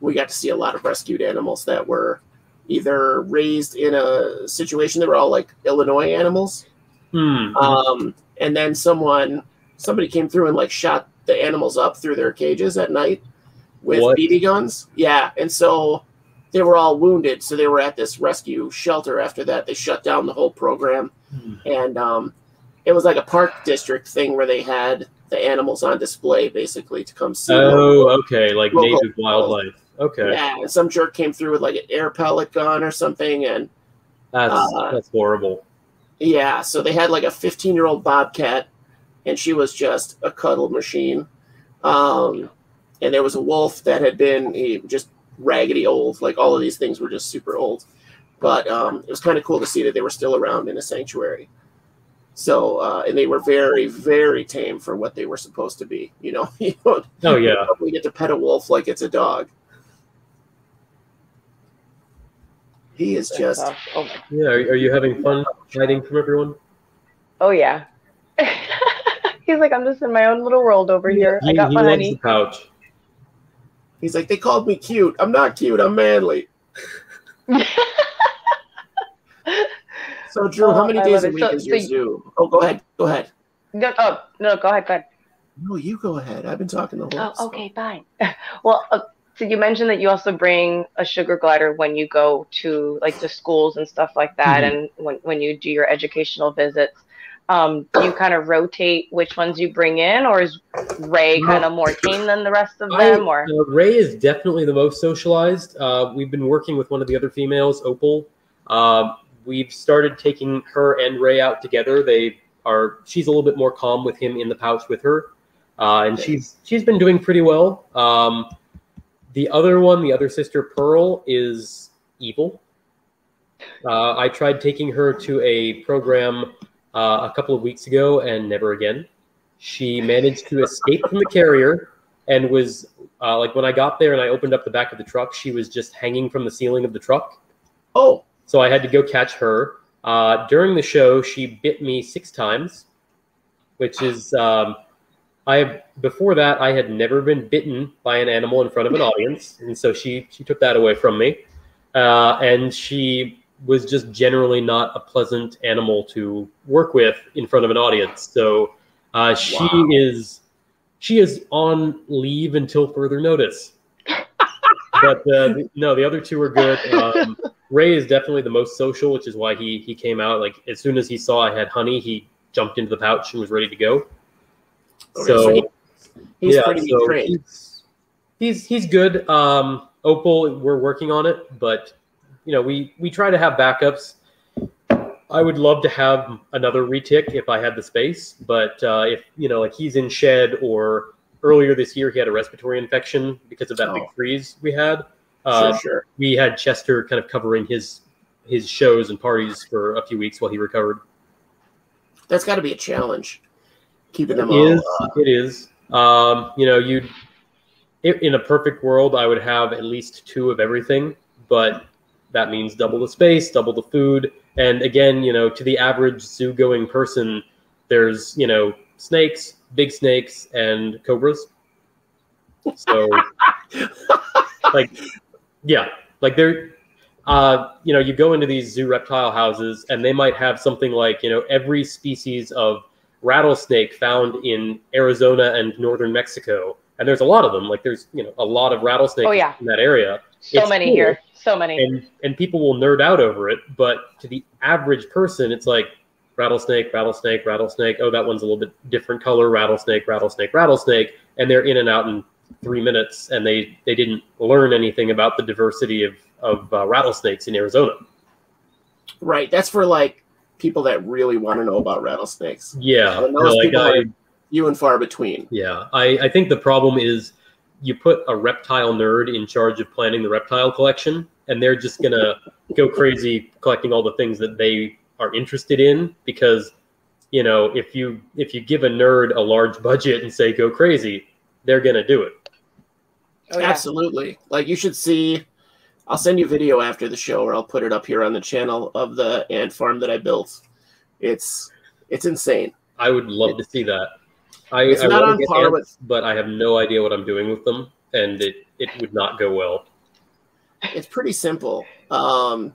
we got to see a lot of rescued animals that were either raised in a situation that were all like Illinois animals. Hmm. Um, and then someone, somebody came through and like shot the animals up through their cages at night with what? B B guns. Yeah. And so they were all wounded. So they were at this rescue shelter after that. They shut down the whole program. Hmm. And, um, it was like a park district thing where they had the animals on display, basically, to come see. Oh, them. Okay, like local native wildlife. Okay. Yeah, and some jerk came through with like an air pellet gun or something, and that's uh, that's horrible. Yeah, so they had like a fifteen-year-old bobcat, and she was just a cuddle machine. Um, and there was a wolf that had been he, just raggedy old. Like all of these things were just super old, but um, it was kind of cool to see that they were still around in a sanctuary. So, uh, and they were very, very tame for what they were supposed to be, you know? You don't, oh, yeah. We get to pet a wolf like it's a dog. He is just... Oh, yeah, are, are you having fun hiding from everyone? Oh, yeah. He's like, I'm just in my own little world over he, here. He, I got he my loves honey. The pouch. He's like, they called me cute. I'm not cute. I'm manly. So, Drew, oh, how many I days a week so, is so your you... zoo? Oh, go ahead. Go ahead. No, oh, no, go ahead. Go ahead. No, you go ahead. I've been talking the whole time. Oh, okay, fine. Well, uh, so you mentioned that you also bring a sugar glider when you go to, like, the schools and stuff like that, mm-hmm. and when, when you do your educational visits. Um, do you kind of rotate which ones you bring in, or is Ray kind of more tame than the rest of them? Or uh, Ray is definitely the most socialized. Uh, we've been working with one of the other females, Opal. Uh, we've started taking her and Ray out together. They are she's a little bit more calm with him in the pouch with her, uh, and she's she's been doing pretty well. Um, the other one, the other sister, Pearl, is evil. Uh, I tried taking her to a program. Uh, a couple of weeks ago, and never again. She managed to escape from the carrier and was, uh, like, when I got there and I opened up the back of the truck, she was just hanging from the ceiling of the truck. Oh. So I had to go catch her. Uh, during the show, she bit me six times, which is, um, I before that, I had never been bitten by an animal in front of an audience, and so she, she took that away from me. Uh, and she... was just generally not a pleasant animal to work with in front of an audience. So uh, she wow. is she is on leave until further notice. But uh, no, the other two are good. Um, Ray is definitely the most social, which is why he he came out. Like, as soon as he saw I had honey, he jumped into the pouch and was ready to go. Okay, so, so he, he's yeah, pretty so great. He's, he's he's good. Um, Opal, we're working on it, but. You know, we, we try to have backups. I would love to have another retick if I had the space, but uh, if, you know, like he's in shed, or earlier this year he had a respiratory infection because of that oh. big freeze we had. Uh, sure, sure. We had Chester kind of covering his his shows and parties for a few weeks while he recovered. That's got to be a challenge, keeping it them all. Uh... It is. Um, you know, you'd, in a perfect world, I would have at least two of everything, but... That means double the space, double the food. And again, you know, to the average zoo-going person, there's, you know, snakes, big snakes, and cobras. So, like, yeah. Like, they're, uh, you know, you go into these zoo reptile houses, and they might have something like, you know, every species of rattlesnake found in Arizona and northern Mexico. And there's a lot of them. Like, there's, you know, a lot of rattlesnakes oh, yeah. in that area. So it's many cool. here. So many. And, and people will nerd out over it, but to the average person, it's like rattlesnake, rattlesnake, rattlesnake. Oh, that one's a little bit different color, rattlesnake, rattlesnake, rattlesnake. And they're in and out in three minutes, and they, they didn't learn anything about the diversity of, of uh, rattlesnakes in Arizona. Right. That's for, like, people that really want to know about rattlesnakes. Yeah. And those no, like people I, are few and far between. Yeah. I, I think the problem is, you put a reptile nerd in charge of planning the reptile collection, and they're just going to go crazy collecting all the things that they are interested in, because, you know, if you if you give a nerd a large budget and say go crazy, they're going to do it. Oh, yeah. Absolutely. Like, you should see, I'll send you a video after the show, or I'll put it up here on the channel, of the ant farm that I built. It's it's insane. I would love it's, to see that. I, it's I not on par ants, with, but I have no idea what I'm doing with them, and it it would not go well. It's pretty simple. Um,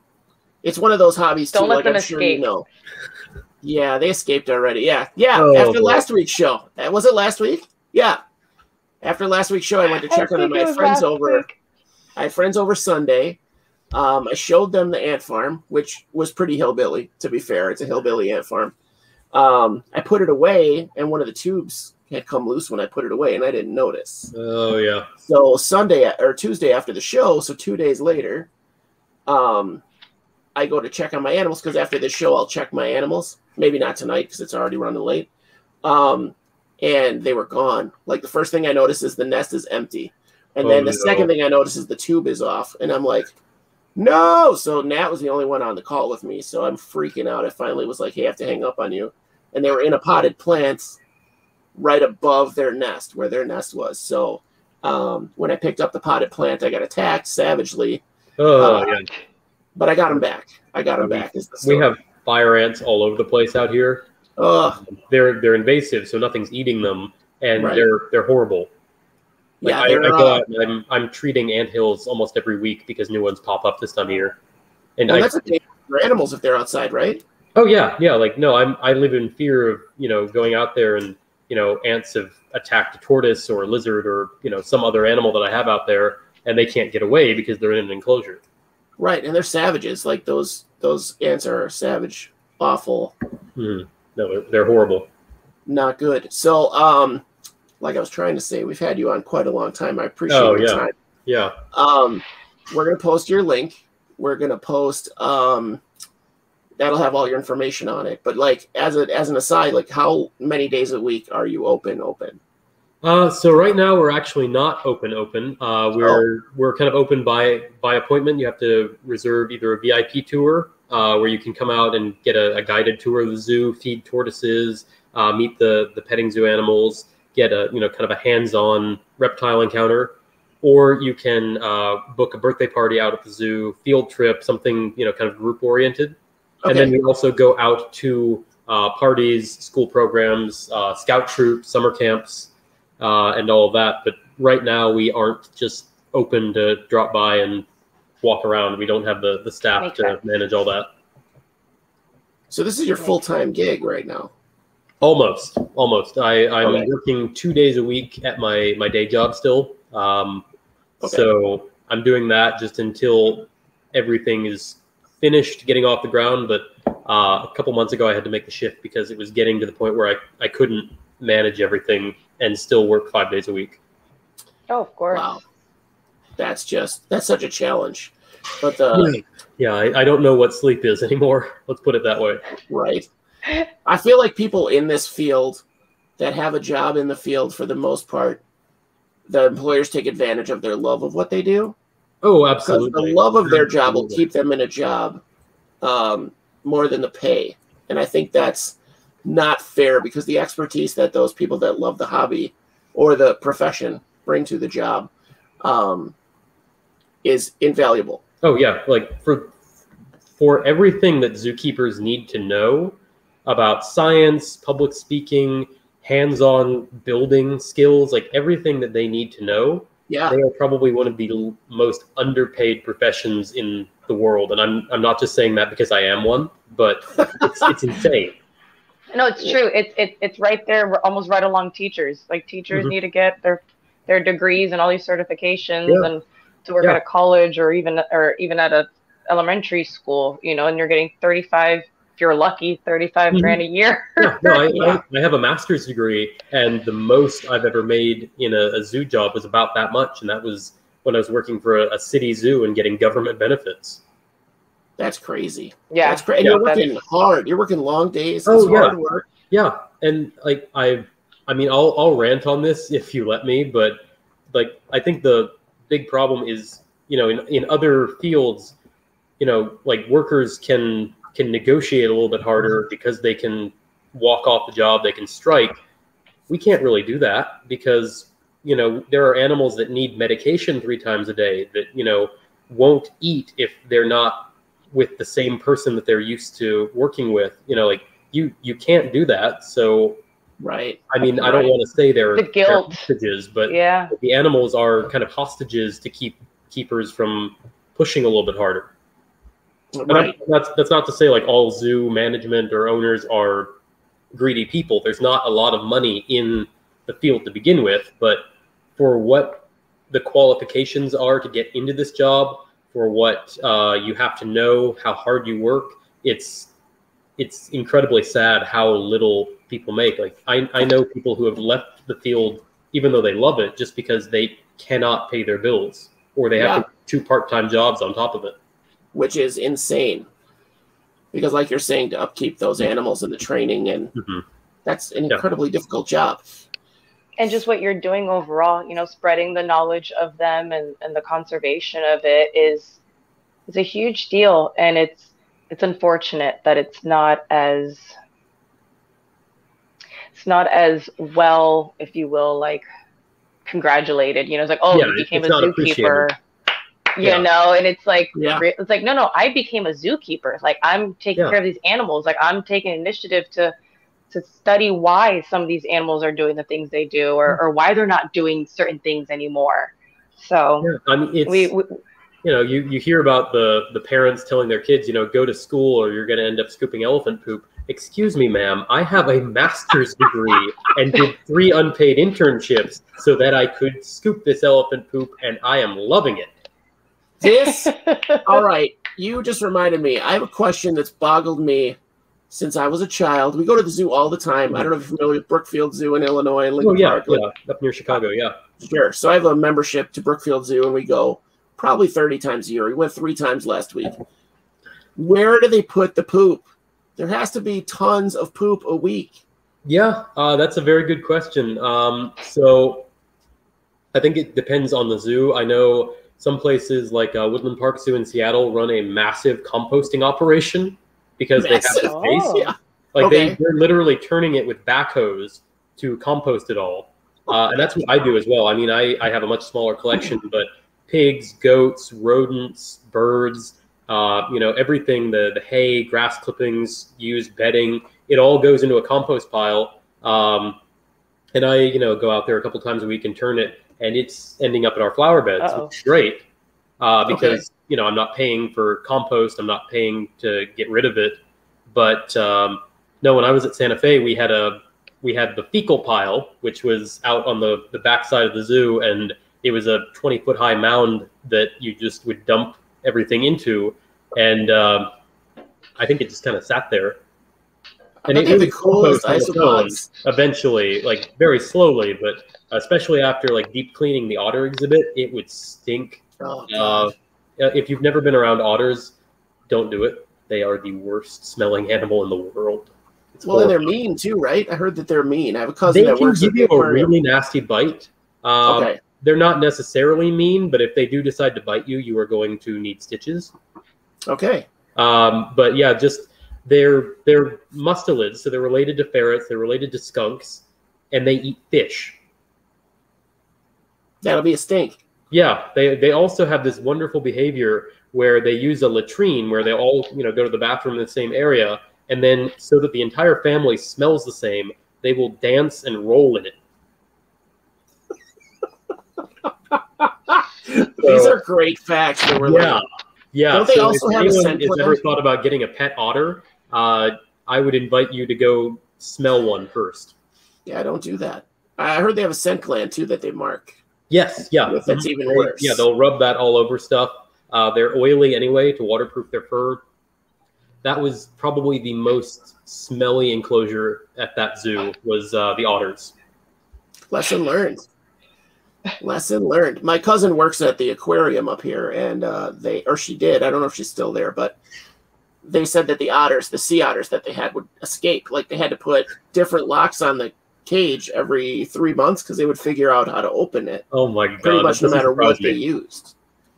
it's one of those hobbies. Don't too, let like them I'm escape. Sure you know. Yeah, they escaped already. Yeah, yeah. Oh, after boy. last week's show, that was it. Last week, yeah. After last week's show, I went to check on my friends over. Week. I had friends over Sunday. Um, I showed them the ant farm, which was pretty hillbilly. To be fair, it's a hillbilly ant farm. Um, I put it away, and one of the tubes had come loose when I put it away, and I didn't notice. Oh, yeah. So Sunday or Tuesday after the show, so two days later, um, I go to check on my animals, because after the show, I'll check my animals. Maybe not tonight, because it's already running late. Um, and they were gone. Like, the first thing I notice is the nest is empty. And oh, then the no. second thing I notice is the tube is off, and I'm like, no. So Nat was the only one on the call with me, so I'm freaking out. I finally was like, hey, I have to hang up on you. And they were in a potted plant right above their nest, where their nest was. So um, when I picked up the potted plant, I got attacked savagely. Oh, uh, yeah. But I got them back. I got them we, back. Is the story. We have fire ants all over the place out here. Ugh. They're they're invasive, so nothing's eating them, and right. they're they're horrible. Like, yeah, I, I go out and I'm I'm treating anthills almost every week because new ones pop up this time of year. And well, I, that's a danger for animals if they're outside, right? Oh yeah, yeah. Like no, I'm I live in fear of you know going out there and you know ants have attacked a tortoise or a lizard or you know some other animal that I have out there, and they can't get away because they're in an enclosure. Right, and they're savages. Like those those ants are savage, awful. Mm, no, they're horrible. Not good. So um. Like I was trying to say, we've had you on quite a long time. I appreciate oh, your yeah. time. Yeah. Um, we're going to post your link. We're going to post, um, that'll have all your information on it. But like, as a, as an aside, like how many days a week are you open, open? Uh, so right now we're actually not open, open. Uh, we're, oh. we're kind of open by, by appointment. You have to reserve either a V I P tour, uh, where you can come out and get a, a guided tour of the zoo, feed tortoises, uh, meet the, the petting zoo animals, get a, you know, kind of a hands-on reptile encounter, or you can uh, book a birthday party out at the zoo, field trip, something, you know, kind of group-oriented. Okay. And then we also go out to uh, parties, school programs, uh, scout troops, summer camps, uh, and all of that. But right now we aren't just open to drop by and walk around. We don't have the, the staff Make to sense. manage all that. So this is your full-time gig right now? Almost, almost. I, I'm okay. working two days a week at my, my day job still. Um, okay. So I'm doing that just until everything is finished getting off the ground. But uh, a couple months ago, I had to make the shift because it was getting to the point where I, I couldn't manage everything and still work five days a week. Oh, of course. Wow. That's just, that's such a challenge. But uh, Yeah, yeah I, I don't know what sleep is anymore. Let's put it that way. Right. I feel like people in this field that have a job in the field, for the most part, the employers take advantage of their love of what they do. Oh, absolutely. Because the love of their job will keep them in a job um, more than the pay. And I think that's not fair because the expertise that those people that love the hobby or the profession bring to the job um, is invaluable. Oh, yeah. Like for, for everything that zookeepers need to know about science, public speaking, hands-on building skills, like everything that they need to know. Yeah. They are probably one of the most underpaid professions in the world. And I'm I'm not just saying that because I am one, but it's, it's insane. No, it's true. It's it, it's right there. We're almost right along teachers. Like teachers mm-hmm. need to get their their degrees and all these certifications yeah. and to work yeah. at a college or even or even at a elementary school, you know, and you're getting thirty-five if you're lucky, thirty-five mm-hmm. grand a year. yeah, no, I, yeah. I, I have a master's degree, and the most I've ever made in a, a zoo job was about that much, and that was when I was working for a, a city zoo and getting government benefits. That's crazy. Yeah, that's crazy. Yeah, you're working is... hard. You're working long days. Oh, yeah. Hard work. Yeah, and like I, I mean, I'll I'll rant on this if you let me, but like I think the big problem is, you know, in in other fields, you know, like workers can. can negotiate a little bit harder because they can walk off the job, they can strike. We can't really do that because, you know, there are animals that need medication three times a day that, you know, won't eat if they're not with the same person that they're used to working with. You know, like you you can't do that. So right. I mean, right. I don't want to say they're, the they're hostages, but yeah. the animals are kind of hostages to keep keepers from pushing a little bit harder. Right. That's, that's not to say like all zoo management or owners are greedy people. There's not a lot of money in the field to begin with, but for what the qualifications are to get into this job, for what uh, you have to know, how hard you work, it's it's incredibly sad how little people make. Like I, I know people who have left the field, even though they love it, just because they cannot pay their bills or they have yeah. two part-time jobs on top of it. Which is insane because like you're saying, to upkeep those animals and the training and mm-hmm. that's an incredibly yeah. difficult job. And just what you're doing overall, you know, spreading the knowledge of them and, and the conservation of it is, is a huge deal. And it's, it's unfortunate that it's not as, it's not as well, if you will, like congratulated, you know, it's like, oh, yeah, you became a zookeeper. You yeah. know, and it's like, yeah. it's like, no, no, I became a zookeeper. Like I'm taking yeah. care of these animals. Like I'm taking initiative to to study why some of these animals are doing the things they do, or, or why they're not doing certain things anymore. So yeah, I mean, it's, we, we, you know, you, you hear about the, the parents telling their kids, you know, go to school or you're going to end up scooping elephant poop. Excuse me, ma'am, I have a master's degree and did three unpaid internships so that I could scoop this elephant poop, and I am loving it. This, all right, you just reminded me. I have a question that's boggled me since I was a child. We go to the zoo all the time. I don't know if you're familiar with Brookfield Zoo in Illinois. Lincoln oh, yeah, Park. yeah, up near Chicago, yeah. Sure, so I have a membership to Brookfield Zoo, and we go probably thirty times a year. We went three times last week. Where do they put the poop? There has to be tons of poop a week. Yeah, uh, that's a very good question. Um, so I think it depends on the zoo. I know some places like uh, Woodland Park Zoo in Seattle run a massive composting operation because massive. they have the space. Oh. Yeah. Like okay. they, they're literally turning it with backhoes to compost it all. Uh, and that's what I do as well. I mean, I, I have a much smaller collection, but pigs, goats, rodents, birds, uh, you know, everything, the, the hay, grass clippings, used bedding, it all goes into a compost pile. Um, and I, you know, go out there a couple times a week and turn it. And it's ending up in our flower beds, Uh-oh. which is great uh, because, okay. you know, I'm not paying for compost. I'm not paying to get rid of it. But um, no, when I was at Santa Fe, we had a we had the fecal pile, which was out on the, the backside of the zoo. And it was a twenty foot high mound that you just would dump everything into. And um, I think it just kind of sat there. And it was compost on its own eventually, like very slowly, but especially after like deep cleaning the otter exhibit, it would stink. Oh, uh, if you've never been around otters, don't do it. They are the worst smelling animal in the world. It's well, horrible. And they're mean too, right? I heard that they're mean. I have a cousin they that works at They can give you a really nasty bite. Um, okay. They're not necessarily mean, but if they do decide to bite you, you are going to need stitches. Okay. Um, but yeah, just... They're they're mustelids, so they're related to ferrets. They're related to skunks, and they eat fish. That'll be a stink. Yeah, they they also have this wonderful behavior where they use a latrine, where they all you know go to the bathroom in the same area, and then so that the entire family smells the same, they will dance and roll in it. so, These are great facts that we're yeah. learning. Yeah, Don't they so also if have anyone has ever thought about getting a pet otter, uh, I would invite you to go smell one first. Yeah, don't do that. I heard they have a scent gland, too, that they mark. Yes, yeah. If that's even worse. Yeah, they'll rub that all over stuff. Uh, they're oily anyway to waterproof their fur. That was probably the most smelly enclosure at that zoo was uh, the otters. Lesson learned. Lesson learned. My cousin works at the aquarium up here, and uh, they, or she did. I don't know if she's still there, but they said that the otters, the sea otters that they had would escape. Like they had to put different locks on the cage every three months because they would figure out how to open it. Oh my God. Pretty much no matter what they used.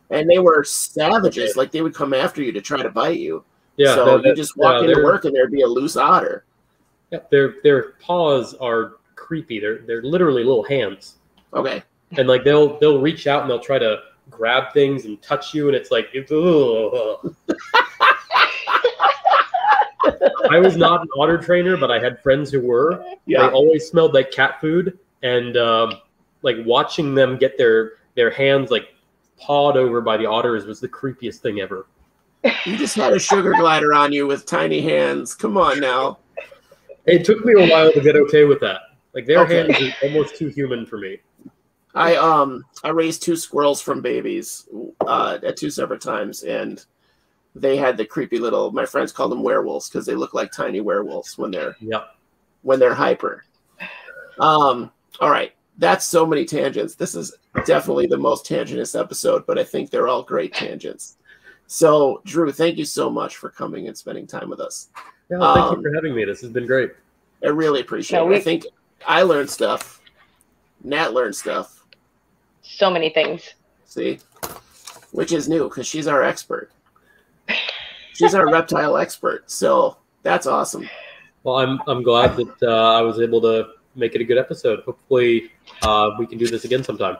And they were savages. Like they would come after you to try to bite you. Yeah. So that, that, you just walk uh, into work and there'd be a loose otter. Yeah, their their paws are creepy. They're they're literally little hands. Okay. And like they'll they'll reach out and they'll try to grab things and touch you, and it's like, ugh. I was not an otter trainer, but I had friends who were. Yeah. They always smelled like cat food, and um, like watching them get their their hands like pawed over by the otters was the creepiest thing ever. You just had a sugar glider on you with tiny hands. Come on now. It took me a while to get okay with that. Like their okay. hands are almost too human for me. I um I raised two squirrels from babies uh, at two separate times, and they had the creepy little. My friends called them werewolves because they look like tiny werewolves when they're yep. when they're hyper. Um, all right, that's so many tangents. This is definitely the most tangentious episode, but I think they're all great tangents. So, Drew, thank you so much for coming and spending time with us. Yeah, well, thank um, you for having me. This has been great. I really appreciate no, it. We- I think I learned stuff. Nat learned stuff. So many things. See? Which is new because she's our expert. She's our reptile expert. So that's awesome. Well, I'm I'm glad that uh, I was able to make it a good episode. Hopefully uh, we can do this again sometime.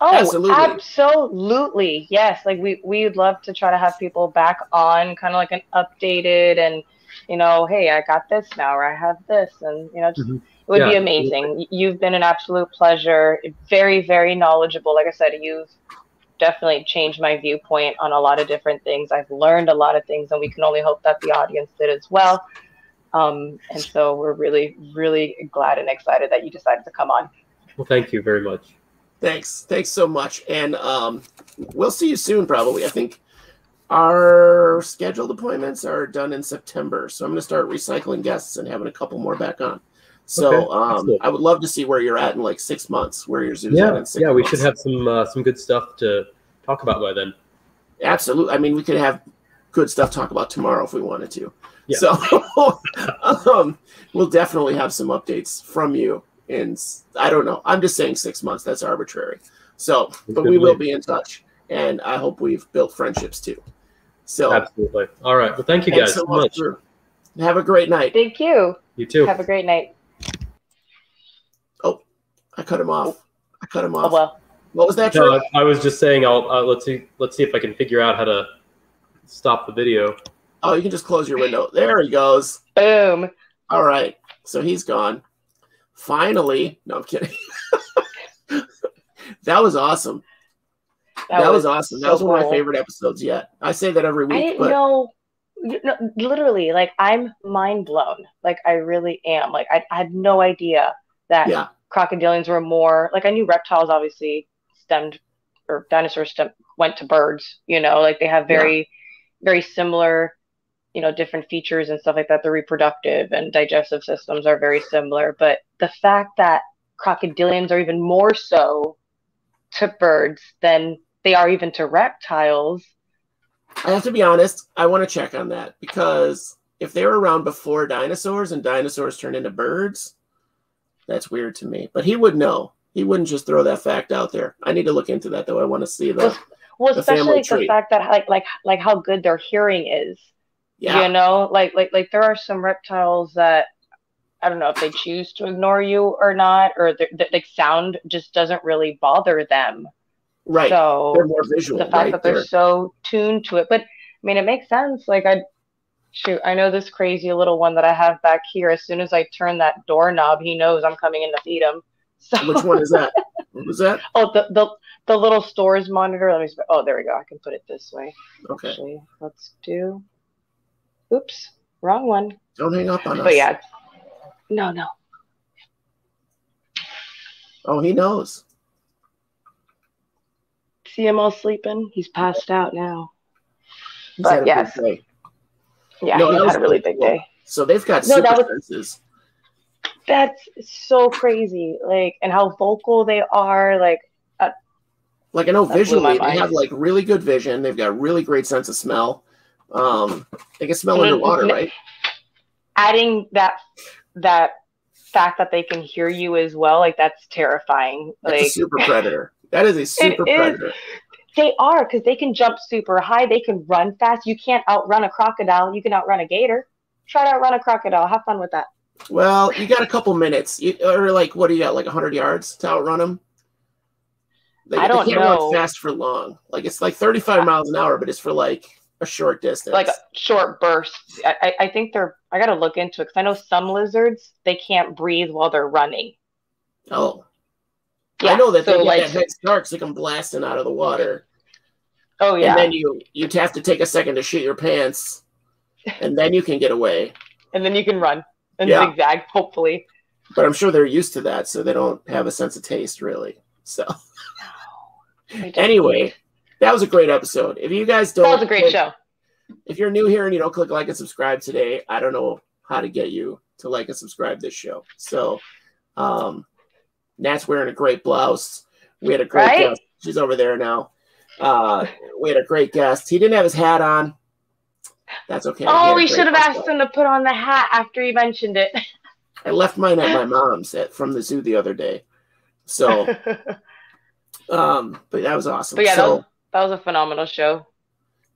Oh, absolutely. absolutely. Yes. Like we, we would love to try to have people back on, kind of like an updated and you know, hey, I got this now, or I have this. And, you know, just, mm-hmm. it would yeah. be amazing. You've been an absolute pleasure. Very, very knowledgeable. Like I said, you've definitely changed my viewpoint on a lot of different things. I've learned a lot of things, and we can only hope that the audience did as well. Um, and so we're really, really glad and excited that you decided to come on. Well, thank you very much. Thanks. Thanks so much. And um, we'll see you soon, probably. I think our scheduled appointments are done in September. So I'm going to start recycling guests and having a couple more back on. So okay, um, I would love to see where you're at in like six months, where your zoo's yeah, at in six yeah, months. Yeah, we should have some uh, some good stuff to talk about by then. Absolutely. I mean, we could have good stuff to talk about tomorrow if we wanted to. Yeah. So um, we'll definitely have some updates from you. And I don't know. I'm just saying six months. That's arbitrary. So, but we will be in touch. And I hope we've built friendships too. So absolutely. All right. Well, thank you guys so much. Have a great night. Thank you. You too. Have a great night. Oh, I cut him off. I cut him off. Oh, well. What was that? No, I, I was just saying. I'll uh, let's see. Let's see if I can figure out how to stop the video. Oh, you can just close your window. There he goes. Boom. All right. So he's gone. Finally. No, I'm kidding. That was awesome. That, that was, was awesome. So that was one cool. of my favorite episodes yet. I say that every week. I didn't but... know. No, literally, like, I'm mind blown. Like, I really am. Like, I, I had no idea that yeah. crocodilians were more. Like, I knew reptiles obviously stemmed, or dinosaurs stem, went to birds. You know, like they have very, yeah. very similar, you know, different features and stuff like that. The reproductive and digestive systems are very similar. But the fact that crocodilians are even more so to birds than they are even to reptiles. I have to be honest. I want to check on that, because if they were around before dinosaurs and dinosaurs turned into birds, that's weird to me. But he would know. He wouldn't just throw that fact out there. I need to look into that, though. I want to see that. Well, the especially the tree. fact that like like like how good their hearing is. Yeah. You know, like like like there are some reptiles that I don't know if they choose to ignore you or not, or that like sound just doesn't really bother them. Right. So they're more visual. The fact right? that they're, they're so tuned to it, but I mean, it makes sense. Like I, shoot, I know this crazy little one that I have back here. As soon as I turn that doorknob, he knows I'm coming in to feed him. So which one is that? What was that? Oh, the the. The little stores monitor. Let me. Oh, there we go. I can put it this way. Okay. Actually, let's do. Oops, wrong one. Don't hang up on but us. But yeah, no, no. Oh, he knows. See him all sleeping. He's passed out now. He's but had yes. a big day. Yeah, no, he had a really big cool. day. So they've got no, super that was, senses. That's so crazy. Like, and how vocal they are. Like. Like I know that visually, they have like really good vision. They've got really great sense of smell. Um, they can smell and underwater, right? Adding that that fact that they can hear you as well, like that's terrifying. That's like, a super predator. That is a super predator. Is. They are, because they can jump super high. They can run fast. You can't outrun a crocodile. You can outrun a gator. Try to outrun a crocodile. Have fun with that. Well, you got a couple minutes, you, or like what do you got? Like a hundred yards to outrun them. They, I don't they can't know. Run fast for long. Like it's like thirty-five yeah. miles an hour, but it's for like a short distance. Like a short bursts. I, I think they're. I gotta look into it, because I know some lizards they can't breathe while they're running. Oh, yeah. I know that so they get like, that head start, so they come blasting out of the water. Oh yeah. And then you you'd have to take a second to shit your pants, and then you can get away. And then you can run and yeah. zigzag, hopefully. But I'm sure they're used to that, so they don't have a sense of taste, really. So. Anyway, that was a great episode. If you guys don't, that was a great click, show. If you're new here and you don't click like and subscribe today, I don't know how to get you to like and subscribe this show. So, um, Nat's wearing a great blouse. We had a great right? guest. She's over there now. Uh, we had a great guest. He didn't have his hat on. That's okay. Oh, we should have asked him to put on the hat after he mentioned it. I left mine at my mom's at from the zoo the other day. So. Um, but that was awesome. But yeah, so, that, was, that was a phenomenal show.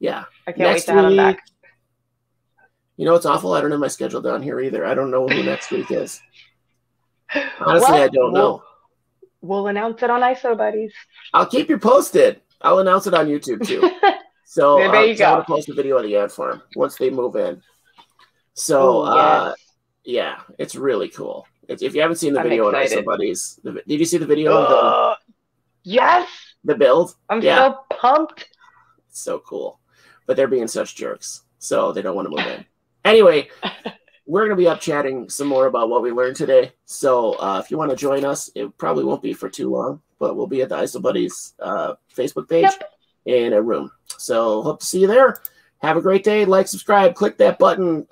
Yeah. I can't next wait to have him back. You know, it's awful. I don't have my schedule down here either. I don't know who next week is. Honestly, well, I don't we'll, know. We'll announce it on Isobuddies. I'll keep you posted. I'll announce it on YouTube too. So there, there you I'll, go. I'll post a video on the ad farm once they move in. So, Ooh, yeah. Uh, yeah, it's really cool. It's, if you haven't seen the I'm video on Isobuddies, did you see the video? Uh, of the, yes. The build? I'm yeah. so pumped. It's so cool. But they're being such jerks, so they don't want to move in. Anyway, we're going to be up chatting some more about what we learned today. So uh, if you want to join us, it probably won't be for too long, but we'll be at the Isobuddies uh, Facebook page yep. in a room. So hope to see you there. Have a great day. Like, subscribe, click that button.